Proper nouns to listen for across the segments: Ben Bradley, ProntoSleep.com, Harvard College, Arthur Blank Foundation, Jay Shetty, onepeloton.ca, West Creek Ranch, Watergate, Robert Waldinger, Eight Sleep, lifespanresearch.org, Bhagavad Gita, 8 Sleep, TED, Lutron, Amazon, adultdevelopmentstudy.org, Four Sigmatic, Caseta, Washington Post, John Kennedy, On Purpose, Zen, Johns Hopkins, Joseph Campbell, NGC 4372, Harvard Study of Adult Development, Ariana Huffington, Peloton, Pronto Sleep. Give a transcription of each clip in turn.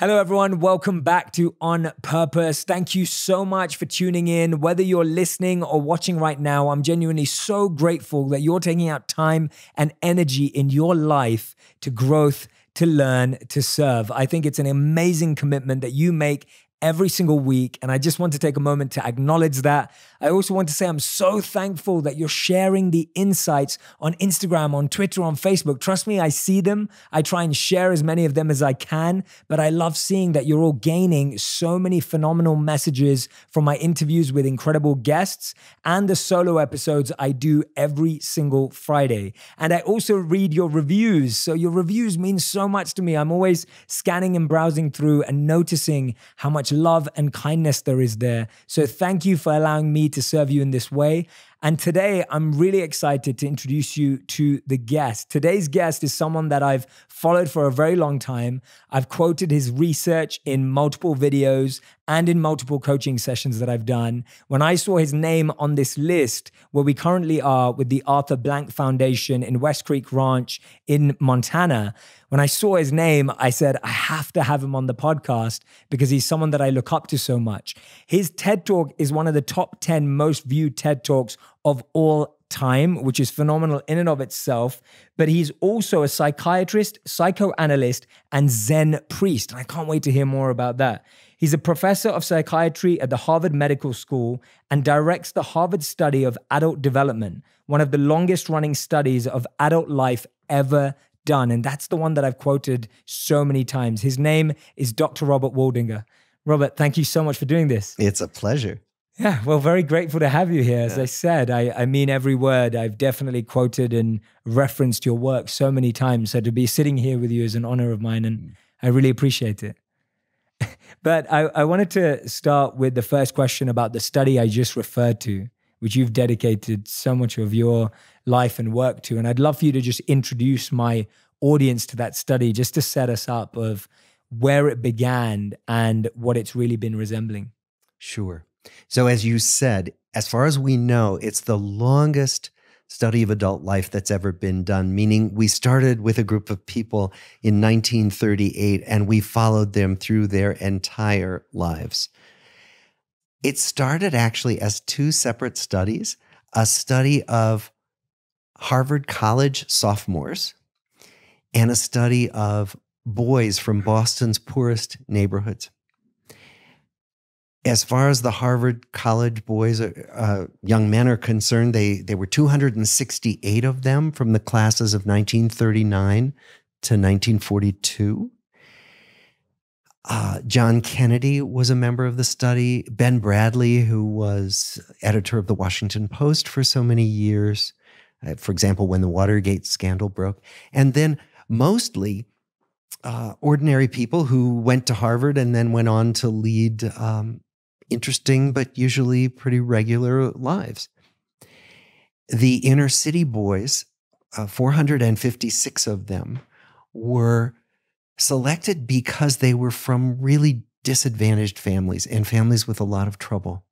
Hello everyone, welcome back to On Purpose. Thank you so much for tuning in. Whether you're listening or watching right now, I'm genuinely so grateful that you're taking out time and energy in your life to growth, to learn, to serve. I think it's an amazing commitment that you make every single week, and I just want to take a moment to acknowledge that. I also want to say I'm so thankful that you're sharing the insights on Instagram, on Twitter, on Facebook. Trust me, I see them. I try and share as many of them as I can, but I love seeing that you're all gaining so many phenomenal messages from my interviews with incredible guests and the solo episodes I do every single Friday. And I also read your reviews, so your reviews mean so much to me. I'm always scanning and browsing through and noticing how much love and kindness there is there. So thank you for allowing me to serve you in this way. And today, I'm really excited to introduce you to the guest. Today's guest is someone that I've followed for a very long time. I've quoted his research in multiple videos and in multiple coaching sessions that I've done. When I saw his name on this list, where we currently are with the Arthur Blank Foundation in West Creek Ranch in Montana, when I saw his name, I said, I have to have him on the podcast because he's someone that I look up to so much. His TED Talk is one of the top 10 most viewed TED Talks of all time, which is phenomenal in and of itself, but he's also a psychiatrist, psychoanalyst, and Zen priest, and I can't wait to hear more about that. He's a professor of psychiatry at the Harvard Medical School and directs the Harvard Study of Adult Development, one of the longest-running studies of adult life ever done, and that's the one that I've quoted so many times. His name is Dr. Robert Waldinger. Robert, thank you so much for doing this. It's a pleasure. Yeah, well, very grateful to have you here. As I said, I mean every word. I've definitely quoted and referenced your work so many times. So to be sitting here with you is an honor of mine, and I really appreciate it. But I wanted to start with the first question about the study I just referred to, which you've dedicated so much of your life and work to. And I'd love for you to just introduce my audience to that study, just to set us up of where it began and what it's really been resembling. Sure. So as you said, as far as we know, it's the longest study of adult life that's ever been done, meaning we started with a group of people in 1938 and we followed them through their entire lives. It started actually as two separate studies, a study of Harvard College sophomores and a study of boys from Boston's poorest neighborhoods. As far as the Harvard College boys, young men are concerned, they were 268 of them from the classes of 1939 to 1942. John Kennedy was a member of the study. Ben Bradley, who was editor of the Washington Post for so many years, for example, when the Watergate scandal broke. And then mostly ordinary people who went to Harvard and then went on to lead interesting, but usually pretty regular lives. The inner city boys, 456 of them, were selected because they were from really disadvantaged families and families with a lot of trouble.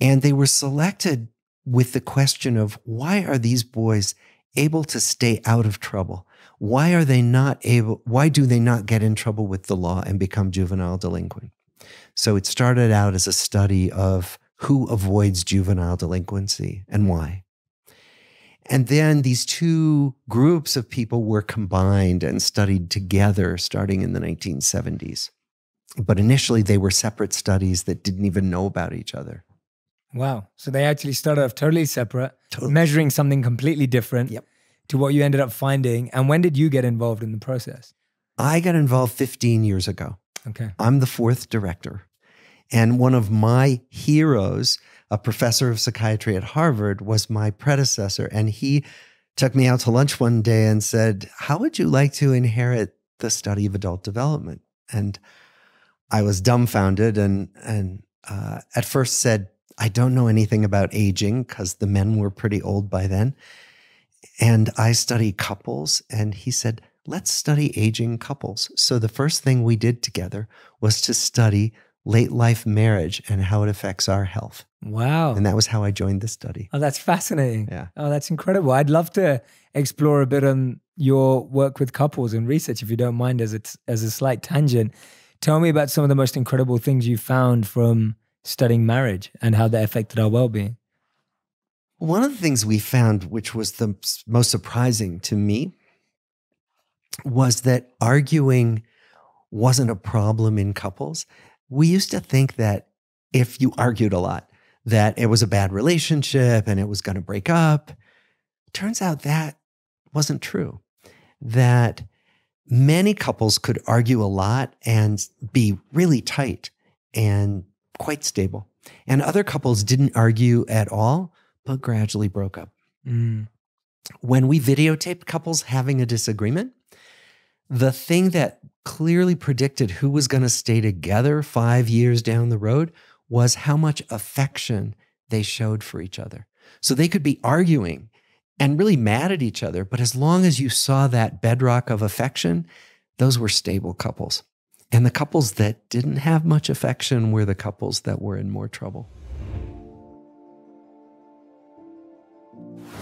And they were selected with the question of, why are these boys able to stay out of trouble? Why are they not able, why do they not get in trouble with the law and become juvenile delinquent? So it started out as a study of who avoids juvenile delinquency and why. And then these two groups of people were combined and studied together starting in the 1970s. But initially they were separate studies that didn't even know about each other. Wow. So they actually started off totally separate, measuring something completely different to what you ended up finding. And when did you get involved in the process? I got involved 15 years ago. Okay. I'm the fourth director. And one of my heroes, a professor of psychiatry at Harvard, was my predecessor. And he took me out to lunch one day and said, how would you like to inherit the study of adult development? And I was dumbfounded and at first said, I don't know anything about aging because the men were pretty old by then. And I study couples. And he said, let's study aging couples. So the first thing we did together was to study late life marriage and how it affects our health. Wow. And that was how I joined this study. Oh, that's fascinating. Yeah. Oh, that's incredible. I'd love to explore a bit on your work with couples and research, if you don't mind, as a slight tangent. Tell me about some of the most incredible things you found from studying marriage and how that affected our well-being. One of the things we found, which was the most surprising to me, was that arguing wasn't a problem in couples. We used to think that if you argued a lot, that it was a bad relationship and it was going to break up. Turns out that wasn't true. That many couples could argue a lot and be really tight and quite stable. And other couples didn't argue at all, but gradually broke up. Mm. When we videotaped couples having a disagreement, the thing that clearly predicted who was going to stay together 5 years down the road was how much affection they showed for each other. So they could be arguing and really mad at each other, but as long as you saw that bedrock of affection, those were stable couples. And the couples that didn't have much affection were the couples that were in more trouble.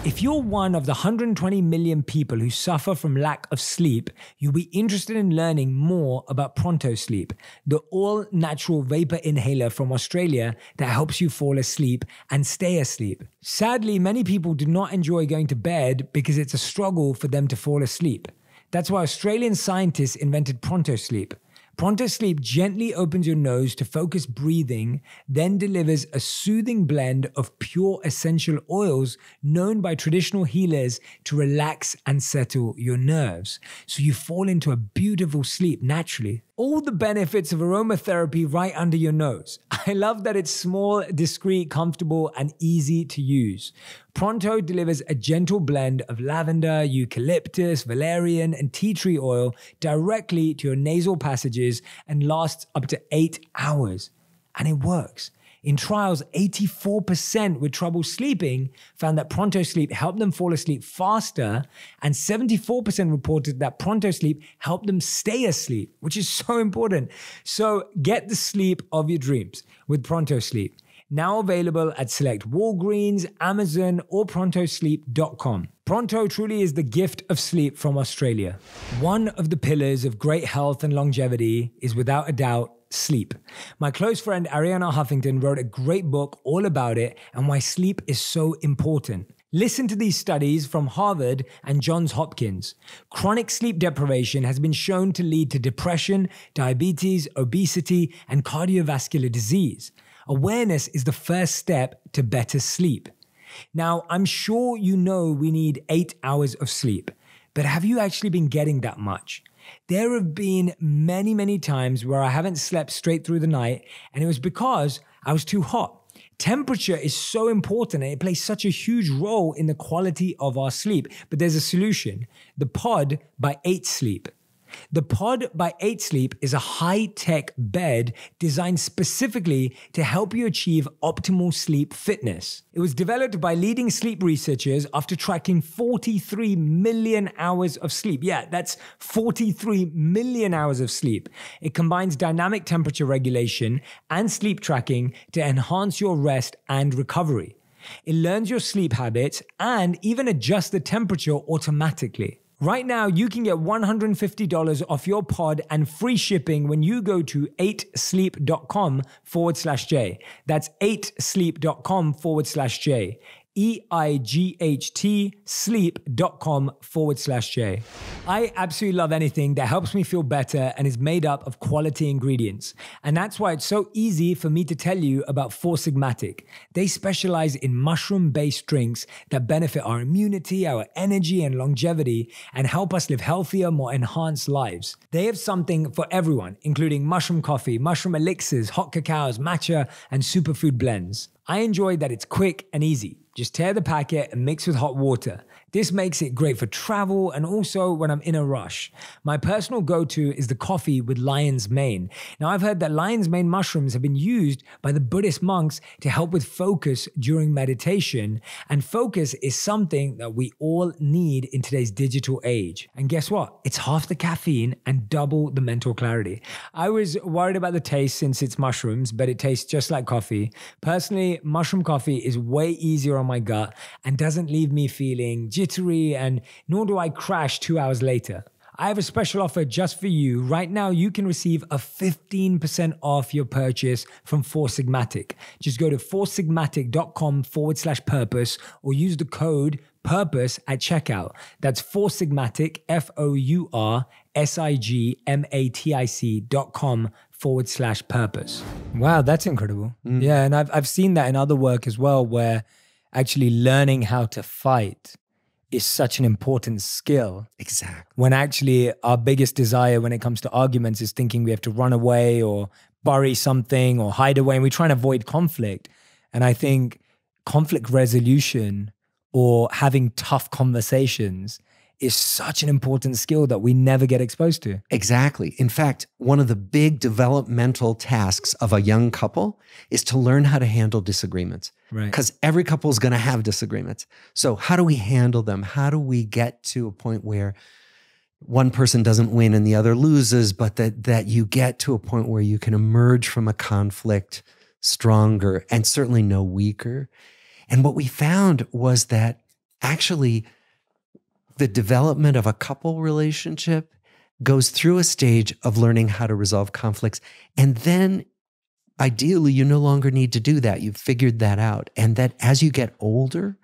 If you're one of the 120 million people who suffer from lack of sleep, you'll be interested in learning more about Pronto Sleep, the all-natural vapor inhaler from Australia that helps you fall asleep and stay asleep. Sadly, many people do not enjoy going to bed because it's a struggle for them to fall asleep. That's why Australian scientists invented Pronto Sleep. Pronto Sleep gently opens your nose to focus breathing, then delivers a soothing blend of pure essential oils known by traditional healers to relax and settle your nerves, so you fall into a beautiful sleep naturally. All the benefits of aromatherapy right under your nose. I love that it's small, discreet, comfortable, and easy to use. Pronto delivers a gentle blend of lavender, eucalyptus, valerian, and tea tree oil directly to your nasal passages and lasts up to 8 hours. And it works. In trials, 84% with trouble sleeping found that Pronto Sleep helped them fall asleep faster, and 74% reported that Pronto Sleep helped them stay asleep, which is so important. So get the sleep of your dreams with Pronto Sleep. Now available at select Walgreens, Amazon, or ProntoSleep.com. Pronto truly is the gift of sleep from Australia. One of the pillars of great health and longevity is without a doubt sleep. My close friend Ariana Huffington wrote a great book all about it and why sleep is so important. Listen to these studies from Harvard and Johns Hopkins. Chronic sleep deprivation has been shown to lead to depression, diabetes, obesity, and cardiovascular disease. Awareness is the first step to better sleep. Now, I'm sure you know we need 8 hours of sleep, but have you actually been getting that much? There have been many, many times where I haven't slept straight through the night, and it was because I was too hot. Temperature is so important, and it plays such a huge role in the quality of our sleep. But there's a solution, the Pod by 8 Sleep. The Pod by 8 Sleep is a high-tech bed designed specifically to help you achieve optimal sleep fitness. It was developed by leading sleep researchers after tracking 43 million hours of sleep. Yeah, that's 43 million hours of sleep. It combines dynamic temperature regulation and sleep tracking to enhance your rest and recovery. It learns your sleep habits and even adjusts the temperature automatically. Right now, you can get $150 off your Pod and free shipping when you go to 8sleep.com/Jay. That's 8sleep.com/Jay. EIGHT sleep.com/Jay. I absolutely love anything that helps me feel better and is made up of quality ingredients. And that's why it's so easy for me to tell you about Four Sigmatic. They specialize in mushroom-based drinks that benefit our immunity, our energy, and longevity, and help us live healthier, more enhanced lives. They have something for everyone, including mushroom coffee, mushroom elixirs, hot cacaos, matcha, and superfood blends. I enjoy that it's quick and easy. Just tear the packet and mix with hot water. This makes it great for travel and also when I'm in a rush. My personal go-to is the coffee with lion's mane. Now, I've heard that lion's mane mushrooms have been used by the Buddhist monks to help with focus during meditation, and focus is something that we all need in today's digital age. And guess what? It's half the caffeine and double the mental clarity. I was worried about the taste since it's mushrooms, but it tastes just like coffee. Personally, mushroom coffee is way easier on my gut and doesn't leave me feeling jittery, and nor do I crash 2 hours later. I have a special offer just for you. Right now, you can receive a 15% off your purchase from Four Sigmatic. Just go to foursigmatic.com/purpose or use the code PURPOSE at checkout. That's Four Sigmatic, foursigmatic.com/purpose. Wow, that's incredible. Mm. Yeah, and I've seen that in other work as well, where actually learning how to fight is such an important skill. Exactly. When actually our biggest desire when it comes to arguments is thinking we have to run away or bury something or hide away, and we try and avoid conflict. And I think conflict resolution or having tough conversations is such an important skill that we never get exposed to. Exactly. In fact, one of the big developmental tasks of a young couple is to learn how to handle disagreements. Right. Because every couple is going to have disagreements. So how do we handle them? How do we get to a point where one person doesn't win and the other loses, but that you get to a point where you can emerge from a conflict stronger and certainly no weaker? And what we found was that actually the development of a couple relationship goes through a stage of learning how to resolve conflicts. And then ideally, you no longer need to do that. You've figured that out. And that as you get older,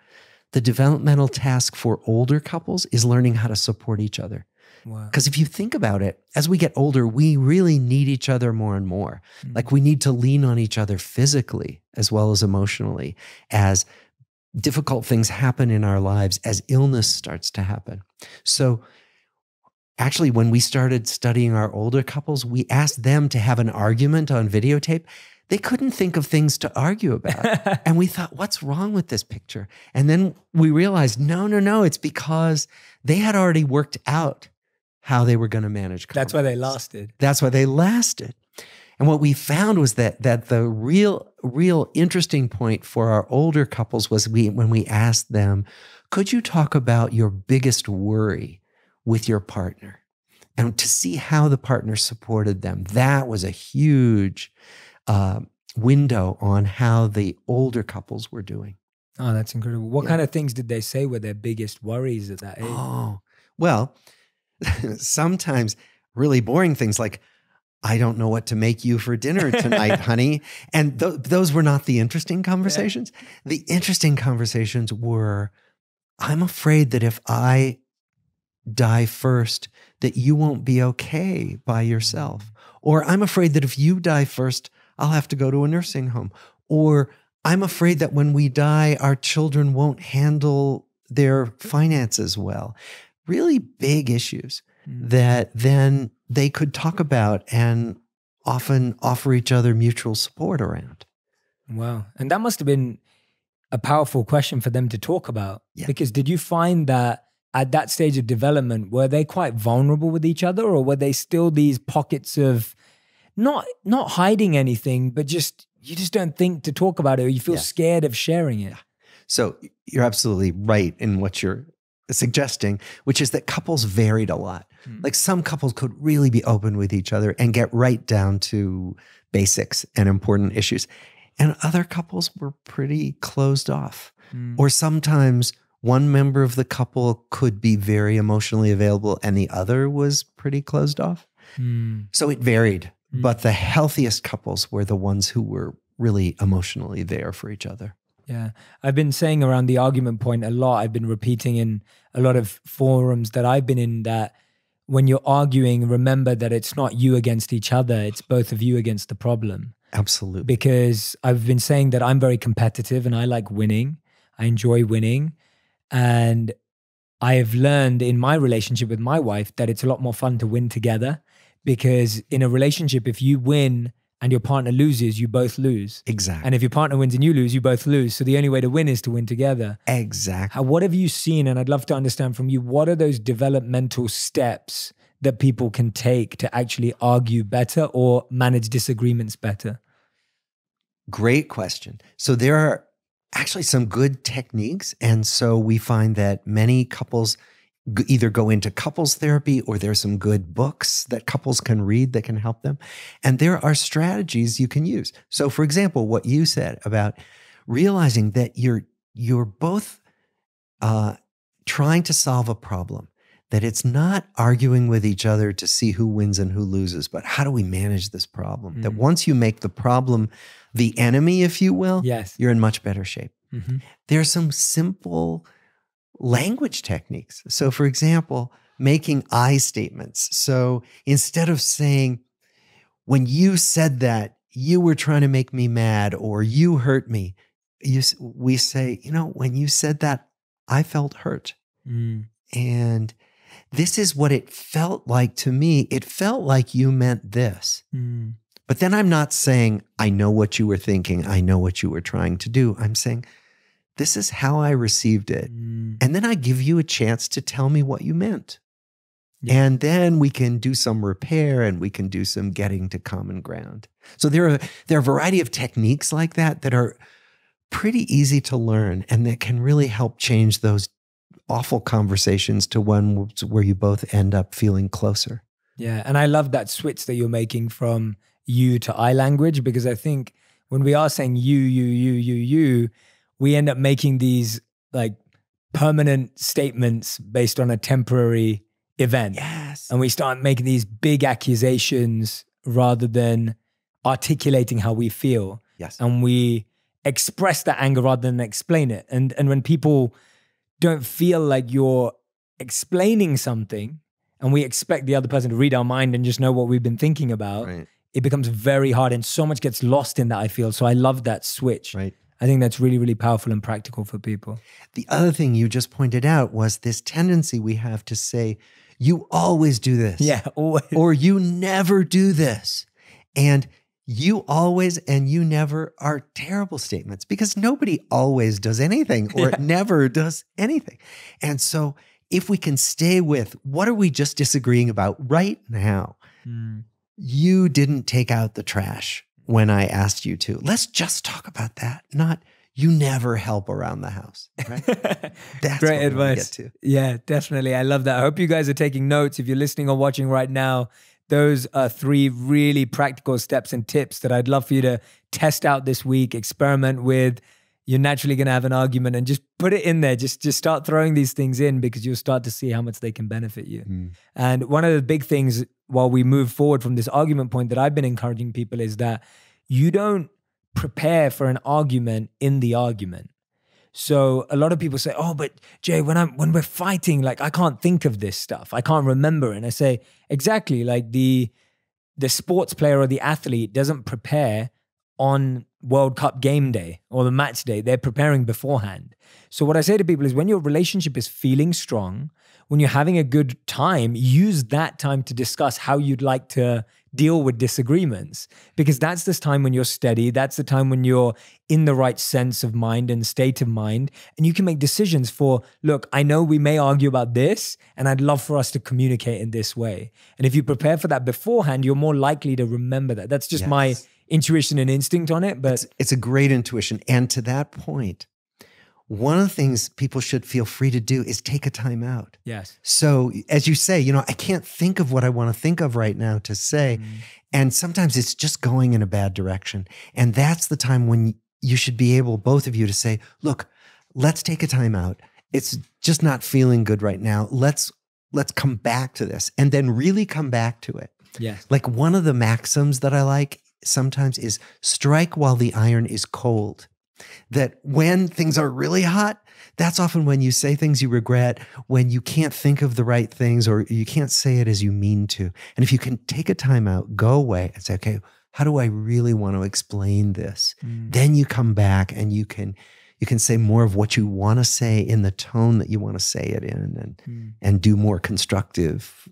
the developmental task for older couples is learning how to support each other. Because wow. If you think about it, as we get older, we really need each other more and more. Mm. Like we need to lean on each other physically as well as emotionally as difficult things happen in our lives, as illness starts to happen. So actually, when we started studying our older couples, we asked them to have an argument on videotape. They couldn't think of things to argue about. And we thought, what's wrong with this picture? And then we realized, no, it's because they had already worked out how they were going to manage conflict. That's why they lasted. That's why they lasted. And what we found was that the real interesting point for our older couples was when we asked them, could you talk about your biggest worry with your partner? And to see how the partner supported them, that was a huge window on how the older couples were doing. Oh, that's incredible. What kind of things did they say were their biggest worries at that age? Oh, well, sometimes really boring things like, I don't know what to make you for dinner tonight, honey. And those were not the interesting conversations. Yeah. The interesting conversations were, I'm afraid that if I die first, that you won't be okay by yourself. Or I'm afraid that if you die first, I'll have to go to a nursing home. Or I'm afraid that when we die, our children won't handle their finances well. Really big issues that then they could talk about and often offer each other mutual support around. Wow. And that must have been a powerful question for them to talk about. Yeah. Because did you find that at that stage of development, were they quite vulnerable with each other, or were they still these pockets of not hiding anything, but just you just don't think to talk about it, or you feel scared of sharing it? Yeah. So you're absolutely right in what you're suggesting, which is that couples varied a lot. Mm. Like some couples could really be open with each other and get right down to basics and important issues. And other couples were pretty closed off. Mm. Or sometimes one member of the couple could be very emotionally available and the other was pretty closed off. Mm. So it varied. Mm. But the healthiest couples were the ones who were really emotionally there for each other. Yeah. I've been saying around the argument point a lot. I've been repeating in a lot of forums that I've been in that when you're arguing, remember that it's not you against each other. It's both of you against the problem. Absolutely. Because I've been saying that I'm very competitive and I like winning. I enjoy winning. And I have learned in my relationship with my wife that it's a lot more fun to win together, because in a relationship, if you win and your partner loses, you both lose. Exactly. And if your partner wins and you lose, you both lose. So the only way to win is to win together. Exactly. What have you seen, and I'd love to understand from you, what are those developmental steps that people can take to actually argue better or manage disagreements better? Great question. So there are actually some good techniques. And so we find that many couples either go into couples therapy, or there's some good books that couples can read that can help them. And there are strategies you can use. So for example, what you said about realizing that you're both trying to solve a problem, that it's not arguing with each other to see who wins and who loses, but how do we manage this problem? Mm-hmm. That once you make the problem the enemy, if you will, yes, you're in much better shape. Mm-hmm. There are some simple language techniques. So for example, making I statements. So instead of saying, when you said that, you were trying to make me mad or you hurt me, we say, you know, when you said that, I felt hurt. Mm. And this is what it felt like to me. It felt like you meant this. Mm. But then I'm not saying, I know what you were thinking. I know what you were trying to do. I'm saying, this is how I received it. Mm. And then I give you a chance to tell me what you meant. Yeah. And then we can do some repair and we can do some getting to common ground. So there are a variety of techniques like that that are pretty easy to learn and that can really help change those awful conversations to ones where you both end up feeling closer. Yeah, and I love that switch that you're making from you to I language, because I think when we are saying you, we end up making these like permanent statements based on a temporary event. Yes. And we start making these big accusations rather than articulating how we feel. Yes. And we express that anger rather than explain it. And when people don't feel like you're explaining something and we expect the other person to read our mind and just know what we've been thinking about, right, it becomes very hard and so much gets lost in that, I feel. So I love that switch. Right. I think that's really, really powerful and practical for people. The other thing you just pointed out was this tendency we have to say, you always do this. Yeah, always. Or you never do this. And you always and you never are terrible statements because nobody always does anything or never does anything. And so if we can stay with what are we just disagreeing about right now? Mm. You didn't take out the trash when I asked you to. Let's just talk about that, not you never help around the house. Right? That's great advice. Get to. Yeah, definitely. I love that. I hope you guys are taking notes. If you're listening or watching right now, those are three really practical steps and tips that I'd love for you to test out this week, experiment with. You're naturally going to have an argument and just put it in there. Just start throwing these things in because you'll start to see how much they can benefit you. Mm. And one of the big things while we move forward from this argument point that I've been encouraging people is that you don't prepare for an argument in the argument. So a lot of people say, oh, but Jay, when we're fighting, like I can't think of this stuff. I can't remember. And I say, exactly, like the sports player or the athlete doesn't prepare on World Cup game day or the match day. They're preparing beforehand. So what I say to people is when your relationship is feeling strong, when you're having a good time, use that time to discuss how you'd like to deal with disagreements, because that's this time when you're steady. That's the time when you're in the right sense of mind and state of mind. And you can make decisions for, look, I know we may argue about this and I'd love for us to communicate in this way. And if you prepare for that beforehand, you're more likely to remember that. That's just my intuition and instinct on it. But it's a great intuition. And to that point, one of the things people should feel free to do is take a time out. Yes. So as you say, you know, I can't think of what I want to think of right now to say. Mm. And sometimes it's just going in a bad direction. And that's the time when you should be able, both of you, to say, look, let's take a time out. It's just not feeling good right now. Let's come back to this and then really come back to it. Yes. Like one of the maxims that I like sometimes is strike while the iron is cold. That when things are really hot, that's often when you say things you regret, when you can't think of the right things or you can't say it as you mean to. And if you can take a time out, go away and say, okay, how do I really want to explain this? Mm. Then you come back and you can say more of what you want to say in the tone that you want to say it in and do more constructive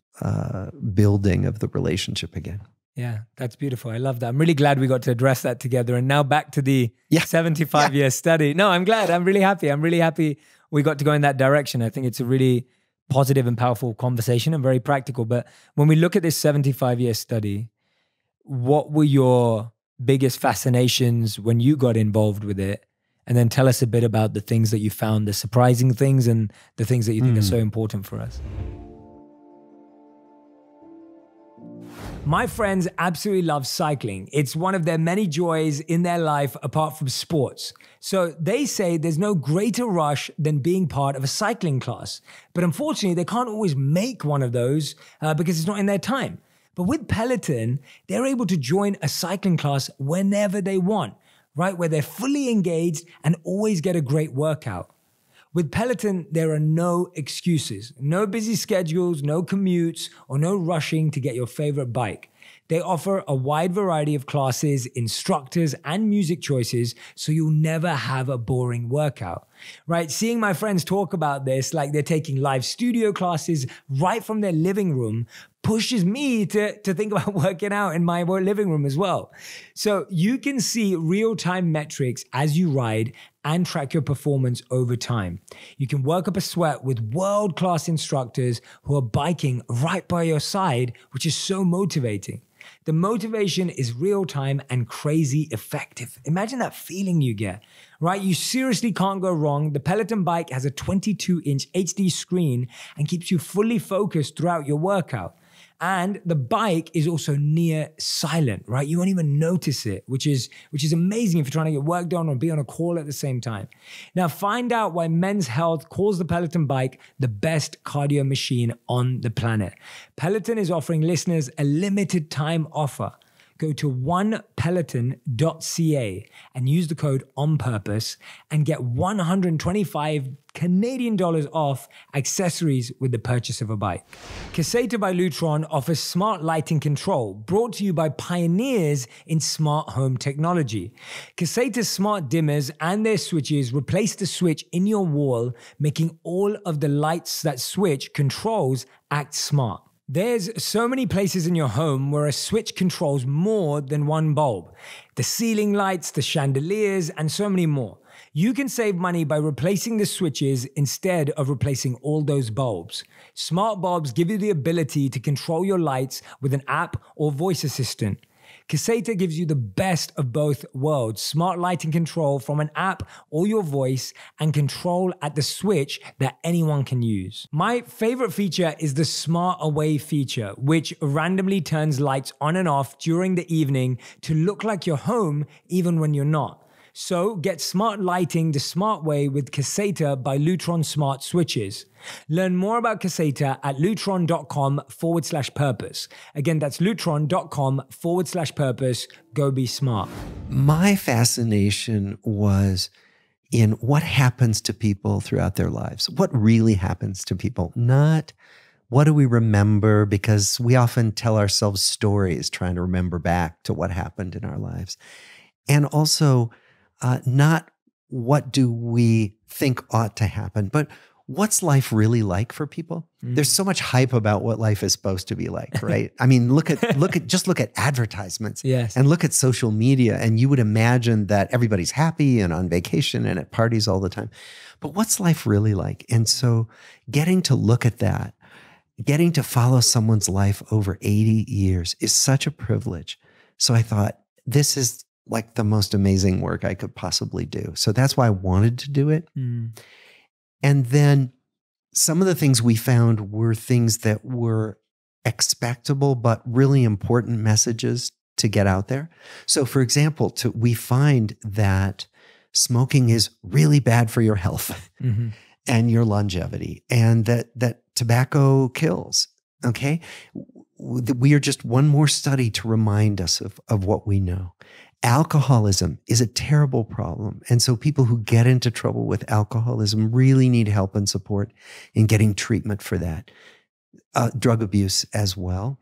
building of the relationship again. Yeah, that's beautiful. I love that. I'm really glad we got to address that together. And now back to the 75-year study. No, I'm glad. I'm really happy. I'm really happy we got to go in that direction. I think it's a really positive and powerful conversation and very practical. But when we look at this 75-year study, what were your biggest fascinations when you got involved with it? And then tell us a bit about the things that you found, the surprising things and the things that you think are so important for us. My friends absolutely love cycling. It's one of their many joys in their life apart from sports. So they say there's no greater rush than being part of a cycling class. But unfortunately, they can't always make one of those because it's not in their time. But with Peloton, they're able to join a cycling class whenever they want, right? Where they're fully engaged and always get a great workout. With Peloton, there are no excuses, no busy schedules, no commutes, or no rushing to get your favorite bike. They offer a wide variety of classes, instructors, and music choices, so you'll never have a boring workout, right? Seeing my friends talk about this, like they're taking live studio classes right from their living room, pushes me to think about working out in my living room as well. So you can see real-time metrics as you ride and track your performance over time. You can work up a sweat with world-class instructors who are biking right by your side, which is so motivating. The motivation is real-time and crazy effective. Imagine that feeling you get, right? You seriously can't go wrong. The Peloton bike has a 22-inch HD screen and keeps you fully focused throughout your workout. And the bike is also near silent, right? You won't even notice it, which is amazing if you're trying to get work done or be on a call at the same time. Now, find out why Men's Health calls the Peloton bike the best cardio machine on the planet. Peloton is offering listeners a limited time offer. Go to onepeloton.ca and use the code ONPURPOSE and get $125 Canadian off accessories with the purchase of a bike. Caseta by Lutron offers smart lighting control, brought to you by pioneers in smart home technology. Caseta's smart dimmers and their switches replace the switch in your wall, making all of the lights that switch controls act smart. There's so many places in your home where a switch controls more than one bulb. The ceiling lights, the chandeliers, and so many more. You can save money by replacing the switches instead of replacing all those bulbs. Smart bulbs give you the ability to control your lights with an app or voice assistant. Caseta gives you the best of both worlds, smart lighting control from an app or your voice and control at the switch that anyone can use. My favorite feature is the Smart Away feature, which randomly turns lights on and off during the evening to look like your home even when you're not. So get smart lighting the smart way with Caseta by Lutron Smart Switches. Learn more about Caseta at Lutron.com/purpose. Again, that's Lutron.com/purpose. Go be smart. My fascination was in what happens to people throughout their lives. What really happens to people, not what do we remember, because we often tell ourselves stories trying to remember back to what happened in our lives. And also, not what do we think ought to happen, but what's life really like for people? Mm. There's so much hype about what life is supposed to be like, right? I mean, just look at advertisements, yes, and look at social media, and you would imagine that everybody's happy and on vacation and at parties all the time. But what's life really like? And so getting to look at that, getting to follow someone's life over 80 years is such a privilege. So I thought, this is like the most amazing work I could possibly do. So that's why I wanted to do it. Mm. And then some of the things we found were things that were expectable, but really important messages to get out there. So for example, we find that smoking is really bad for your health, mm-hmm, and your longevity, and that tobacco kills, okay? We are just one more study to remind us of what we know. Alcoholism is a terrible problem. And so people who get into trouble with alcoholism really need help and support in getting treatment for that. Drug abuse as well.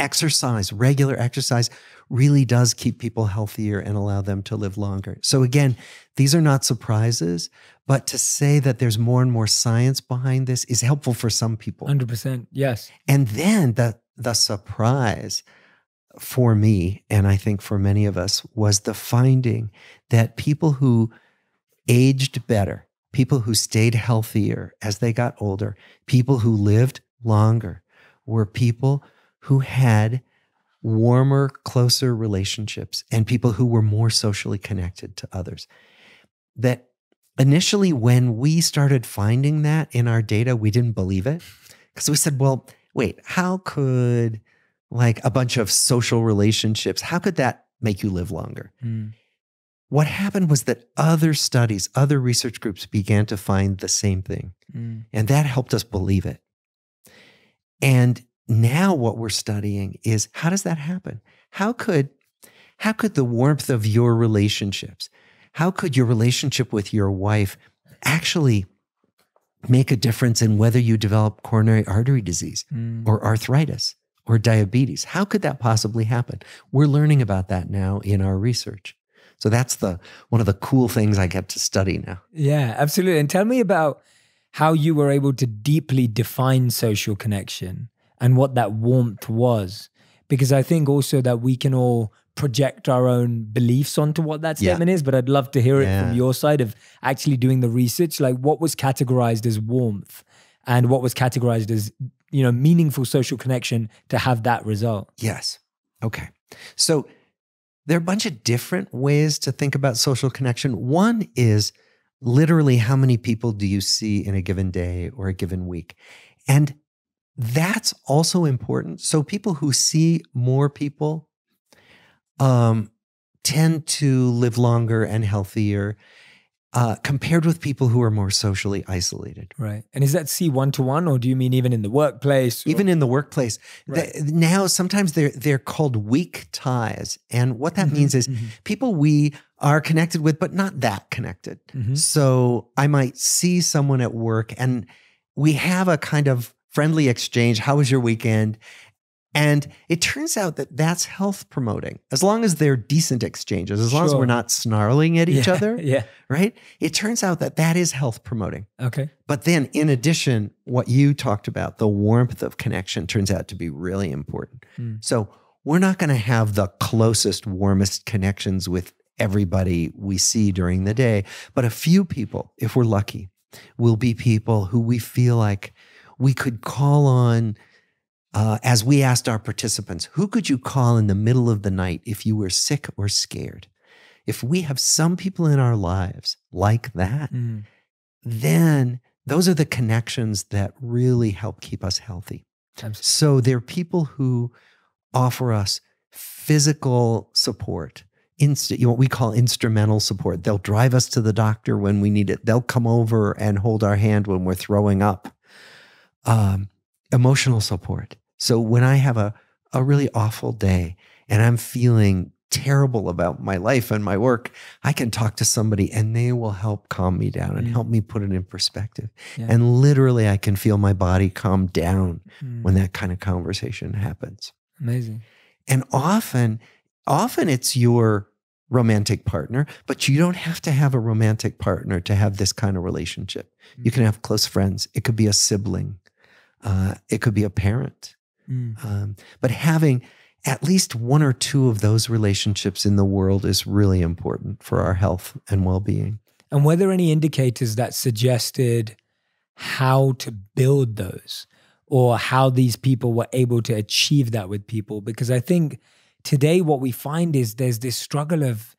Exercise, regular exercise really does keep people healthier and allow them to live longer. So again, these are not surprises, but to say that there's more and more science behind this is helpful for some people. 100%, yes. And then the surprise for me, and I think for many of us, was the finding that people who aged better, people who stayed healthier as they got older, people who lived longer, were people who had warmer, closer relationships and people who were more socially connected to others. That initially when we started finding that in our data, we didn't believe it because we said, well, wait, how could like a bunch of social relationships. How could that make you live longer? Mm. What happened was that other studies, other research groups began to find the same thing. Mm. And that helped us believe it. And now what we're studying is, how does that happen? How could the warmth of your relationships, how could your relationship with your wife actually make a difference in whether you develop coronary artery disease or arthritis or diabetes? How could that possibly happen? We're learning about that now in our research. So that's one of the cool things I get to study now. Yeah, absolutely. And tell me about how you were able to deeply define social connection and what that warmth was. Because I think also that we can all project our own beliefs onto what that statement is, but I'd love to hear it from your side of actually doing the research, like what was categorized as warmth and what was categorized as, you know, meaningful social connection to have that result. Yes. Okay. So there are a bunch of different ways to think about social connection. One is literally how many people do you see in a given day or a given week? And that's also important. So people who see more people tend to live longer and healthier compared with people who are more socially isolated. Right. And is that see one-to-one, or do you mean even in the workplace? Or? Even in the workplace. Right. Now, sometimes they're called weak ties. And what that means is people we are connected with, but not that connected. So I might see someone at work and we have a kind of friendly exchange. How was your weekend? And it turns out that that's health promoting, as long as they're decent exchanges, as long as we're not snarling at each other, right? It turns out that that is health promoting. Okay. But then in addition, what you talked about, the warmth of connection turns out to be really important. So we're not going to have the closest, warmest connections with everybody we see during the day, but a few people, if we're lucky, will be people who we feel like we could call on. As we asked our participants, who could you call in the middle of the night if you were sick or scared? If we have some people in our lives like that, then those are the connections that really help keep us healthy. Absolutely. So there are people who offer us physical support, what we call instrumental support. They'll drive us to the doctor when we need it. They'll come over and hold our hand when we're throwing up. Emotional support. So when I have a really awful day and I'm feeling terrible about my life and my work, I can talk to somebody and they will help calm me down and help me put it in perspective. And literally I can feel my body calm down when that kind of conversation happens. Amazing. And often it's your romantic partner, but you don't have to have a romantic partner to have this kind of relationship. You can have close friends. It could be a sibling. It could be a parent. But having at least one or two of those relationships in the world is really important for our health and well-being. And were there any indicators that suggested how to build those or how these people were able to achieve that with people? Because I think today what we find is there's this struggle of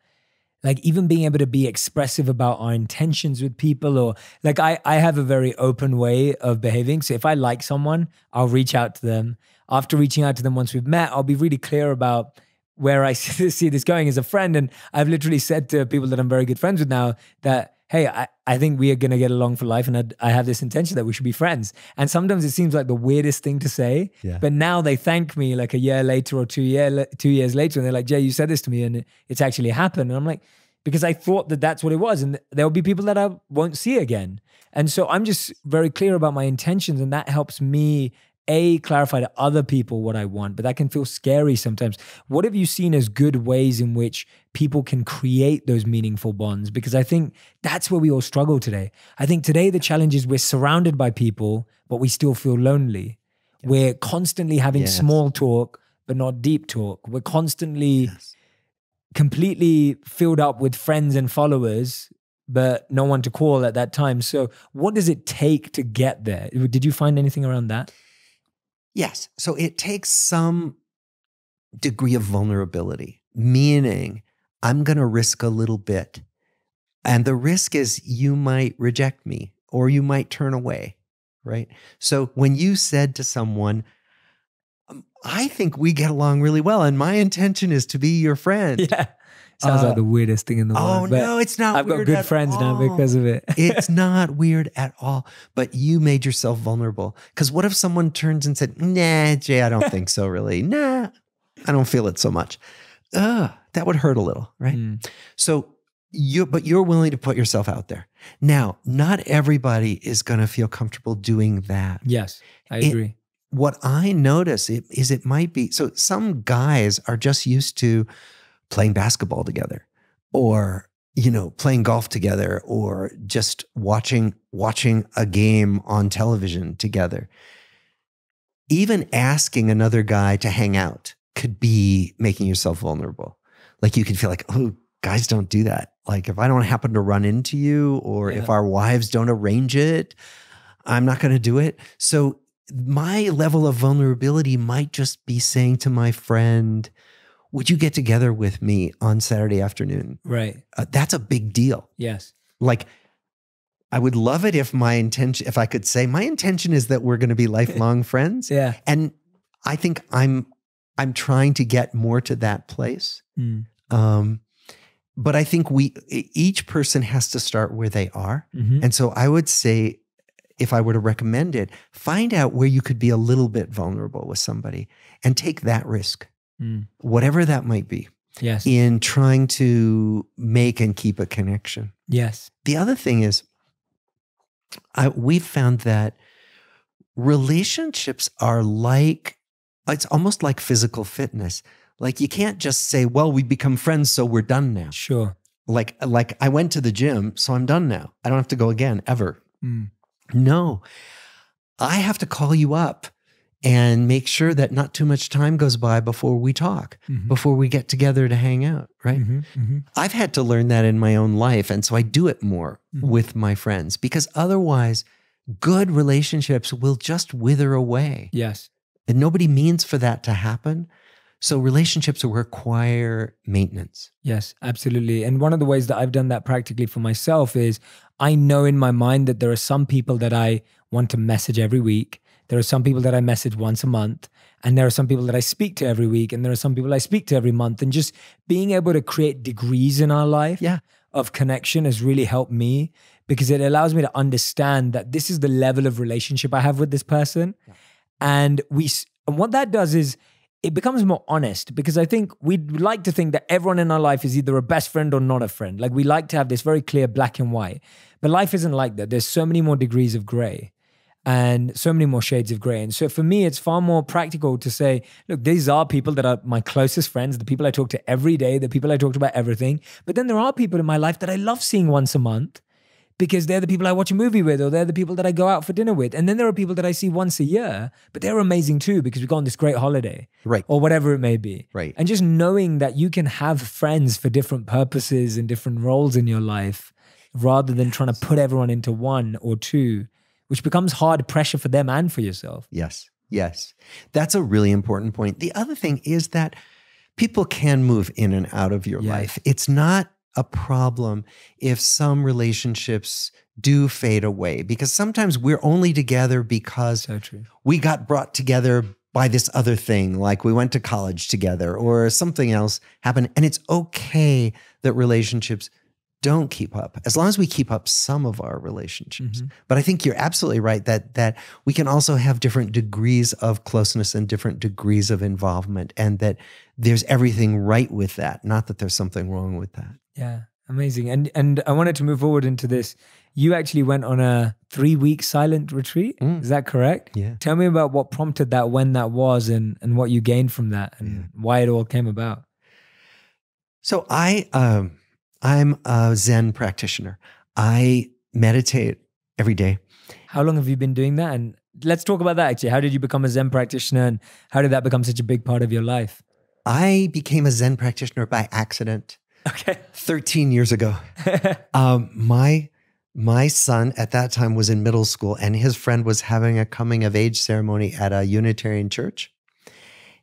like even being able to be expressive about our intentions with people, or like I have a very open way of behaving. So if I like someone, I'll reach out to them. After reaching out to them, once we've met, I'll be really clear about where I see this going as a friend. And I've literally said to people that I'm very good friends with now that, hey, I think we are going to get along for life. And I have this intention that we should be friends. And sometimes it seems like the weirdest thing to say, but now they thank me like a year later or 2 years later. And they're like, Jay, you said this to me and it's actually happened. And I'm like, because I thought that that's what it was. And there'll be people that I won't see again. And so I'm just very clear about my intentions. And that helps me clarify to other people what I want, but that can feel scary sometimes. What have you seen as good ways in which people can create those meaningful bonds? Because I think that's where we all struggle today. I think today the challenge is we're surrounded by people, but we still feel lonely. We're constantly having small talk, but not deep talk. We're constantly completely filled up with friends and followers, but no one to call at that time. So what does it take to get there? Did you find anything around that? Yes. So it takes some degree of vulnerability, meaning I'm going to risk a little bit. And the risk is you might reject me or you might turn away, right? So when you said to someone, I think we get along really well, and my intention is to be your friend. Yeah. Sounds like the weirdest thing in the world. Oh, no, it's not weird. I've got good friends now because of it. It's not weird at all. But you made yourself vulnerable. Because what if someone turns and said, nah, Jay, I don't think so, really. Nah, I don't feel it so much. That would hurt a little, right? Mm. So you're willing to put yourself out there. Now, not everybody is going to feel comfortable doing that. Yes, I agree. What I notice is it might be, so some guys are just used to playing basketball together, or, you know, playing golf together, or just watching a game on television together. Even asking another guy to hang out could be making yourself vulnerable. Like you could feel like, oh, guys don't do that. Like if I don't happen to run into you, or if our wives don't arrange it, I'm not going to do it. So my level of vulnerability might just be saying to my friend, would you get together with me on Saturday afternoon? Right. That's a big deal. Yes. Like, I would love it if my intention, if I could say my intention is that we're going to be lifelong friends. Yeah. And I think I'm trying to get more to that place. Mm. But I think each person has to start where they are. Mm-hmm. And so I would say, if I were to recommend it, find out where you could be a little bit vulnerable with somebody and take that risk. Mm. Whatever that might be, yes, in trying to make and keep a connection. Yes. The other thing is, we've found that relationships are like, it's almost like physical fitness. Like you can't just say, well, we become friends, so we're done now. Sure. Like I went to the gym, so I'm done now. I don't have to go again, ever. Mm. No, I have to call you up and make sure that not too much time goes by before we talk, mm-hmm, before we get together to hang out, right? Mm-hmm, mm-hmm. I've had to learn that in my own life, and so I do it more, mm-hmm, with my friends, because otherwise good relationships will just wither away. Yes. And nobody means for that to happen. So relationships require maintenance. Yes, absolutely. And one of the ways that I've done that practically for myself is I know in my mind that there are some people that I want to message every week. There are some people that I message once a month, and there are some people that I speak to every week, and there are some people I speak to every month. And just being able to create degrees in our life, yeah, of connection has really helped me, because it allows me to understand that this is the level of relationship I have with this person. Yeah. And what that does is it becomes more honest, because I think we'd like to think that everyone in our life is either a best friend or not a friend. Like we like to have this very clear black and white, but life isn't like that. There's so many more degrees of gray. And so many more shades of gray. And so for me, it's far more practical to say, look, these are people that are my closest friends, the people I talk to every day, the people I talk to about everything. But then there are people in my life that I love seeing once a month, because they're the people I watch a movie with, or they're the people that I go out for dinner with. And then there are people that I see once a year, but they're amazing too, because we go on this great holiday, right, or whatever it may be. Right. And just knowing that you can have friends for different purposes and different roles in your life, rather than trying to put everyone into one or two, which becomes hard pressure for them and for yourself. Yes, yes. That's a really important point. The other thing is that people can move in and out of your, yes, life. It's not a problem if some relationships do fade away, because sometimes we're only together because we got brought together by this other thing, like we went to college together or something else happened. And it's okay that relationships don't keep up, as long as we keep up some of our relationships. Mm-hmm. But I think you're absolutely right that we can also have different degrees of closeness and different degrees of involvement, and that there's everything right with that, not that there's something wrong with that. Yeah, amazing. And I wanted to move forward into this. You actually went on a 3-week silent retreat. Mm. Is that correct? Yeah. Tell me about what prompted that, when that was, and what you gained from that, and why it all came about. So I'm a Zen practitioner. I meditate every day. How long have you been doing that? And let's talk about that actually. How did you become a Zen practitioner, and how did that become such a big part of your life? I became a Zen practitioner by accident. Okay. 13 years ago. My son at that time was in middle school, and his friend was having a coming of age ceremony at a Unitarian church.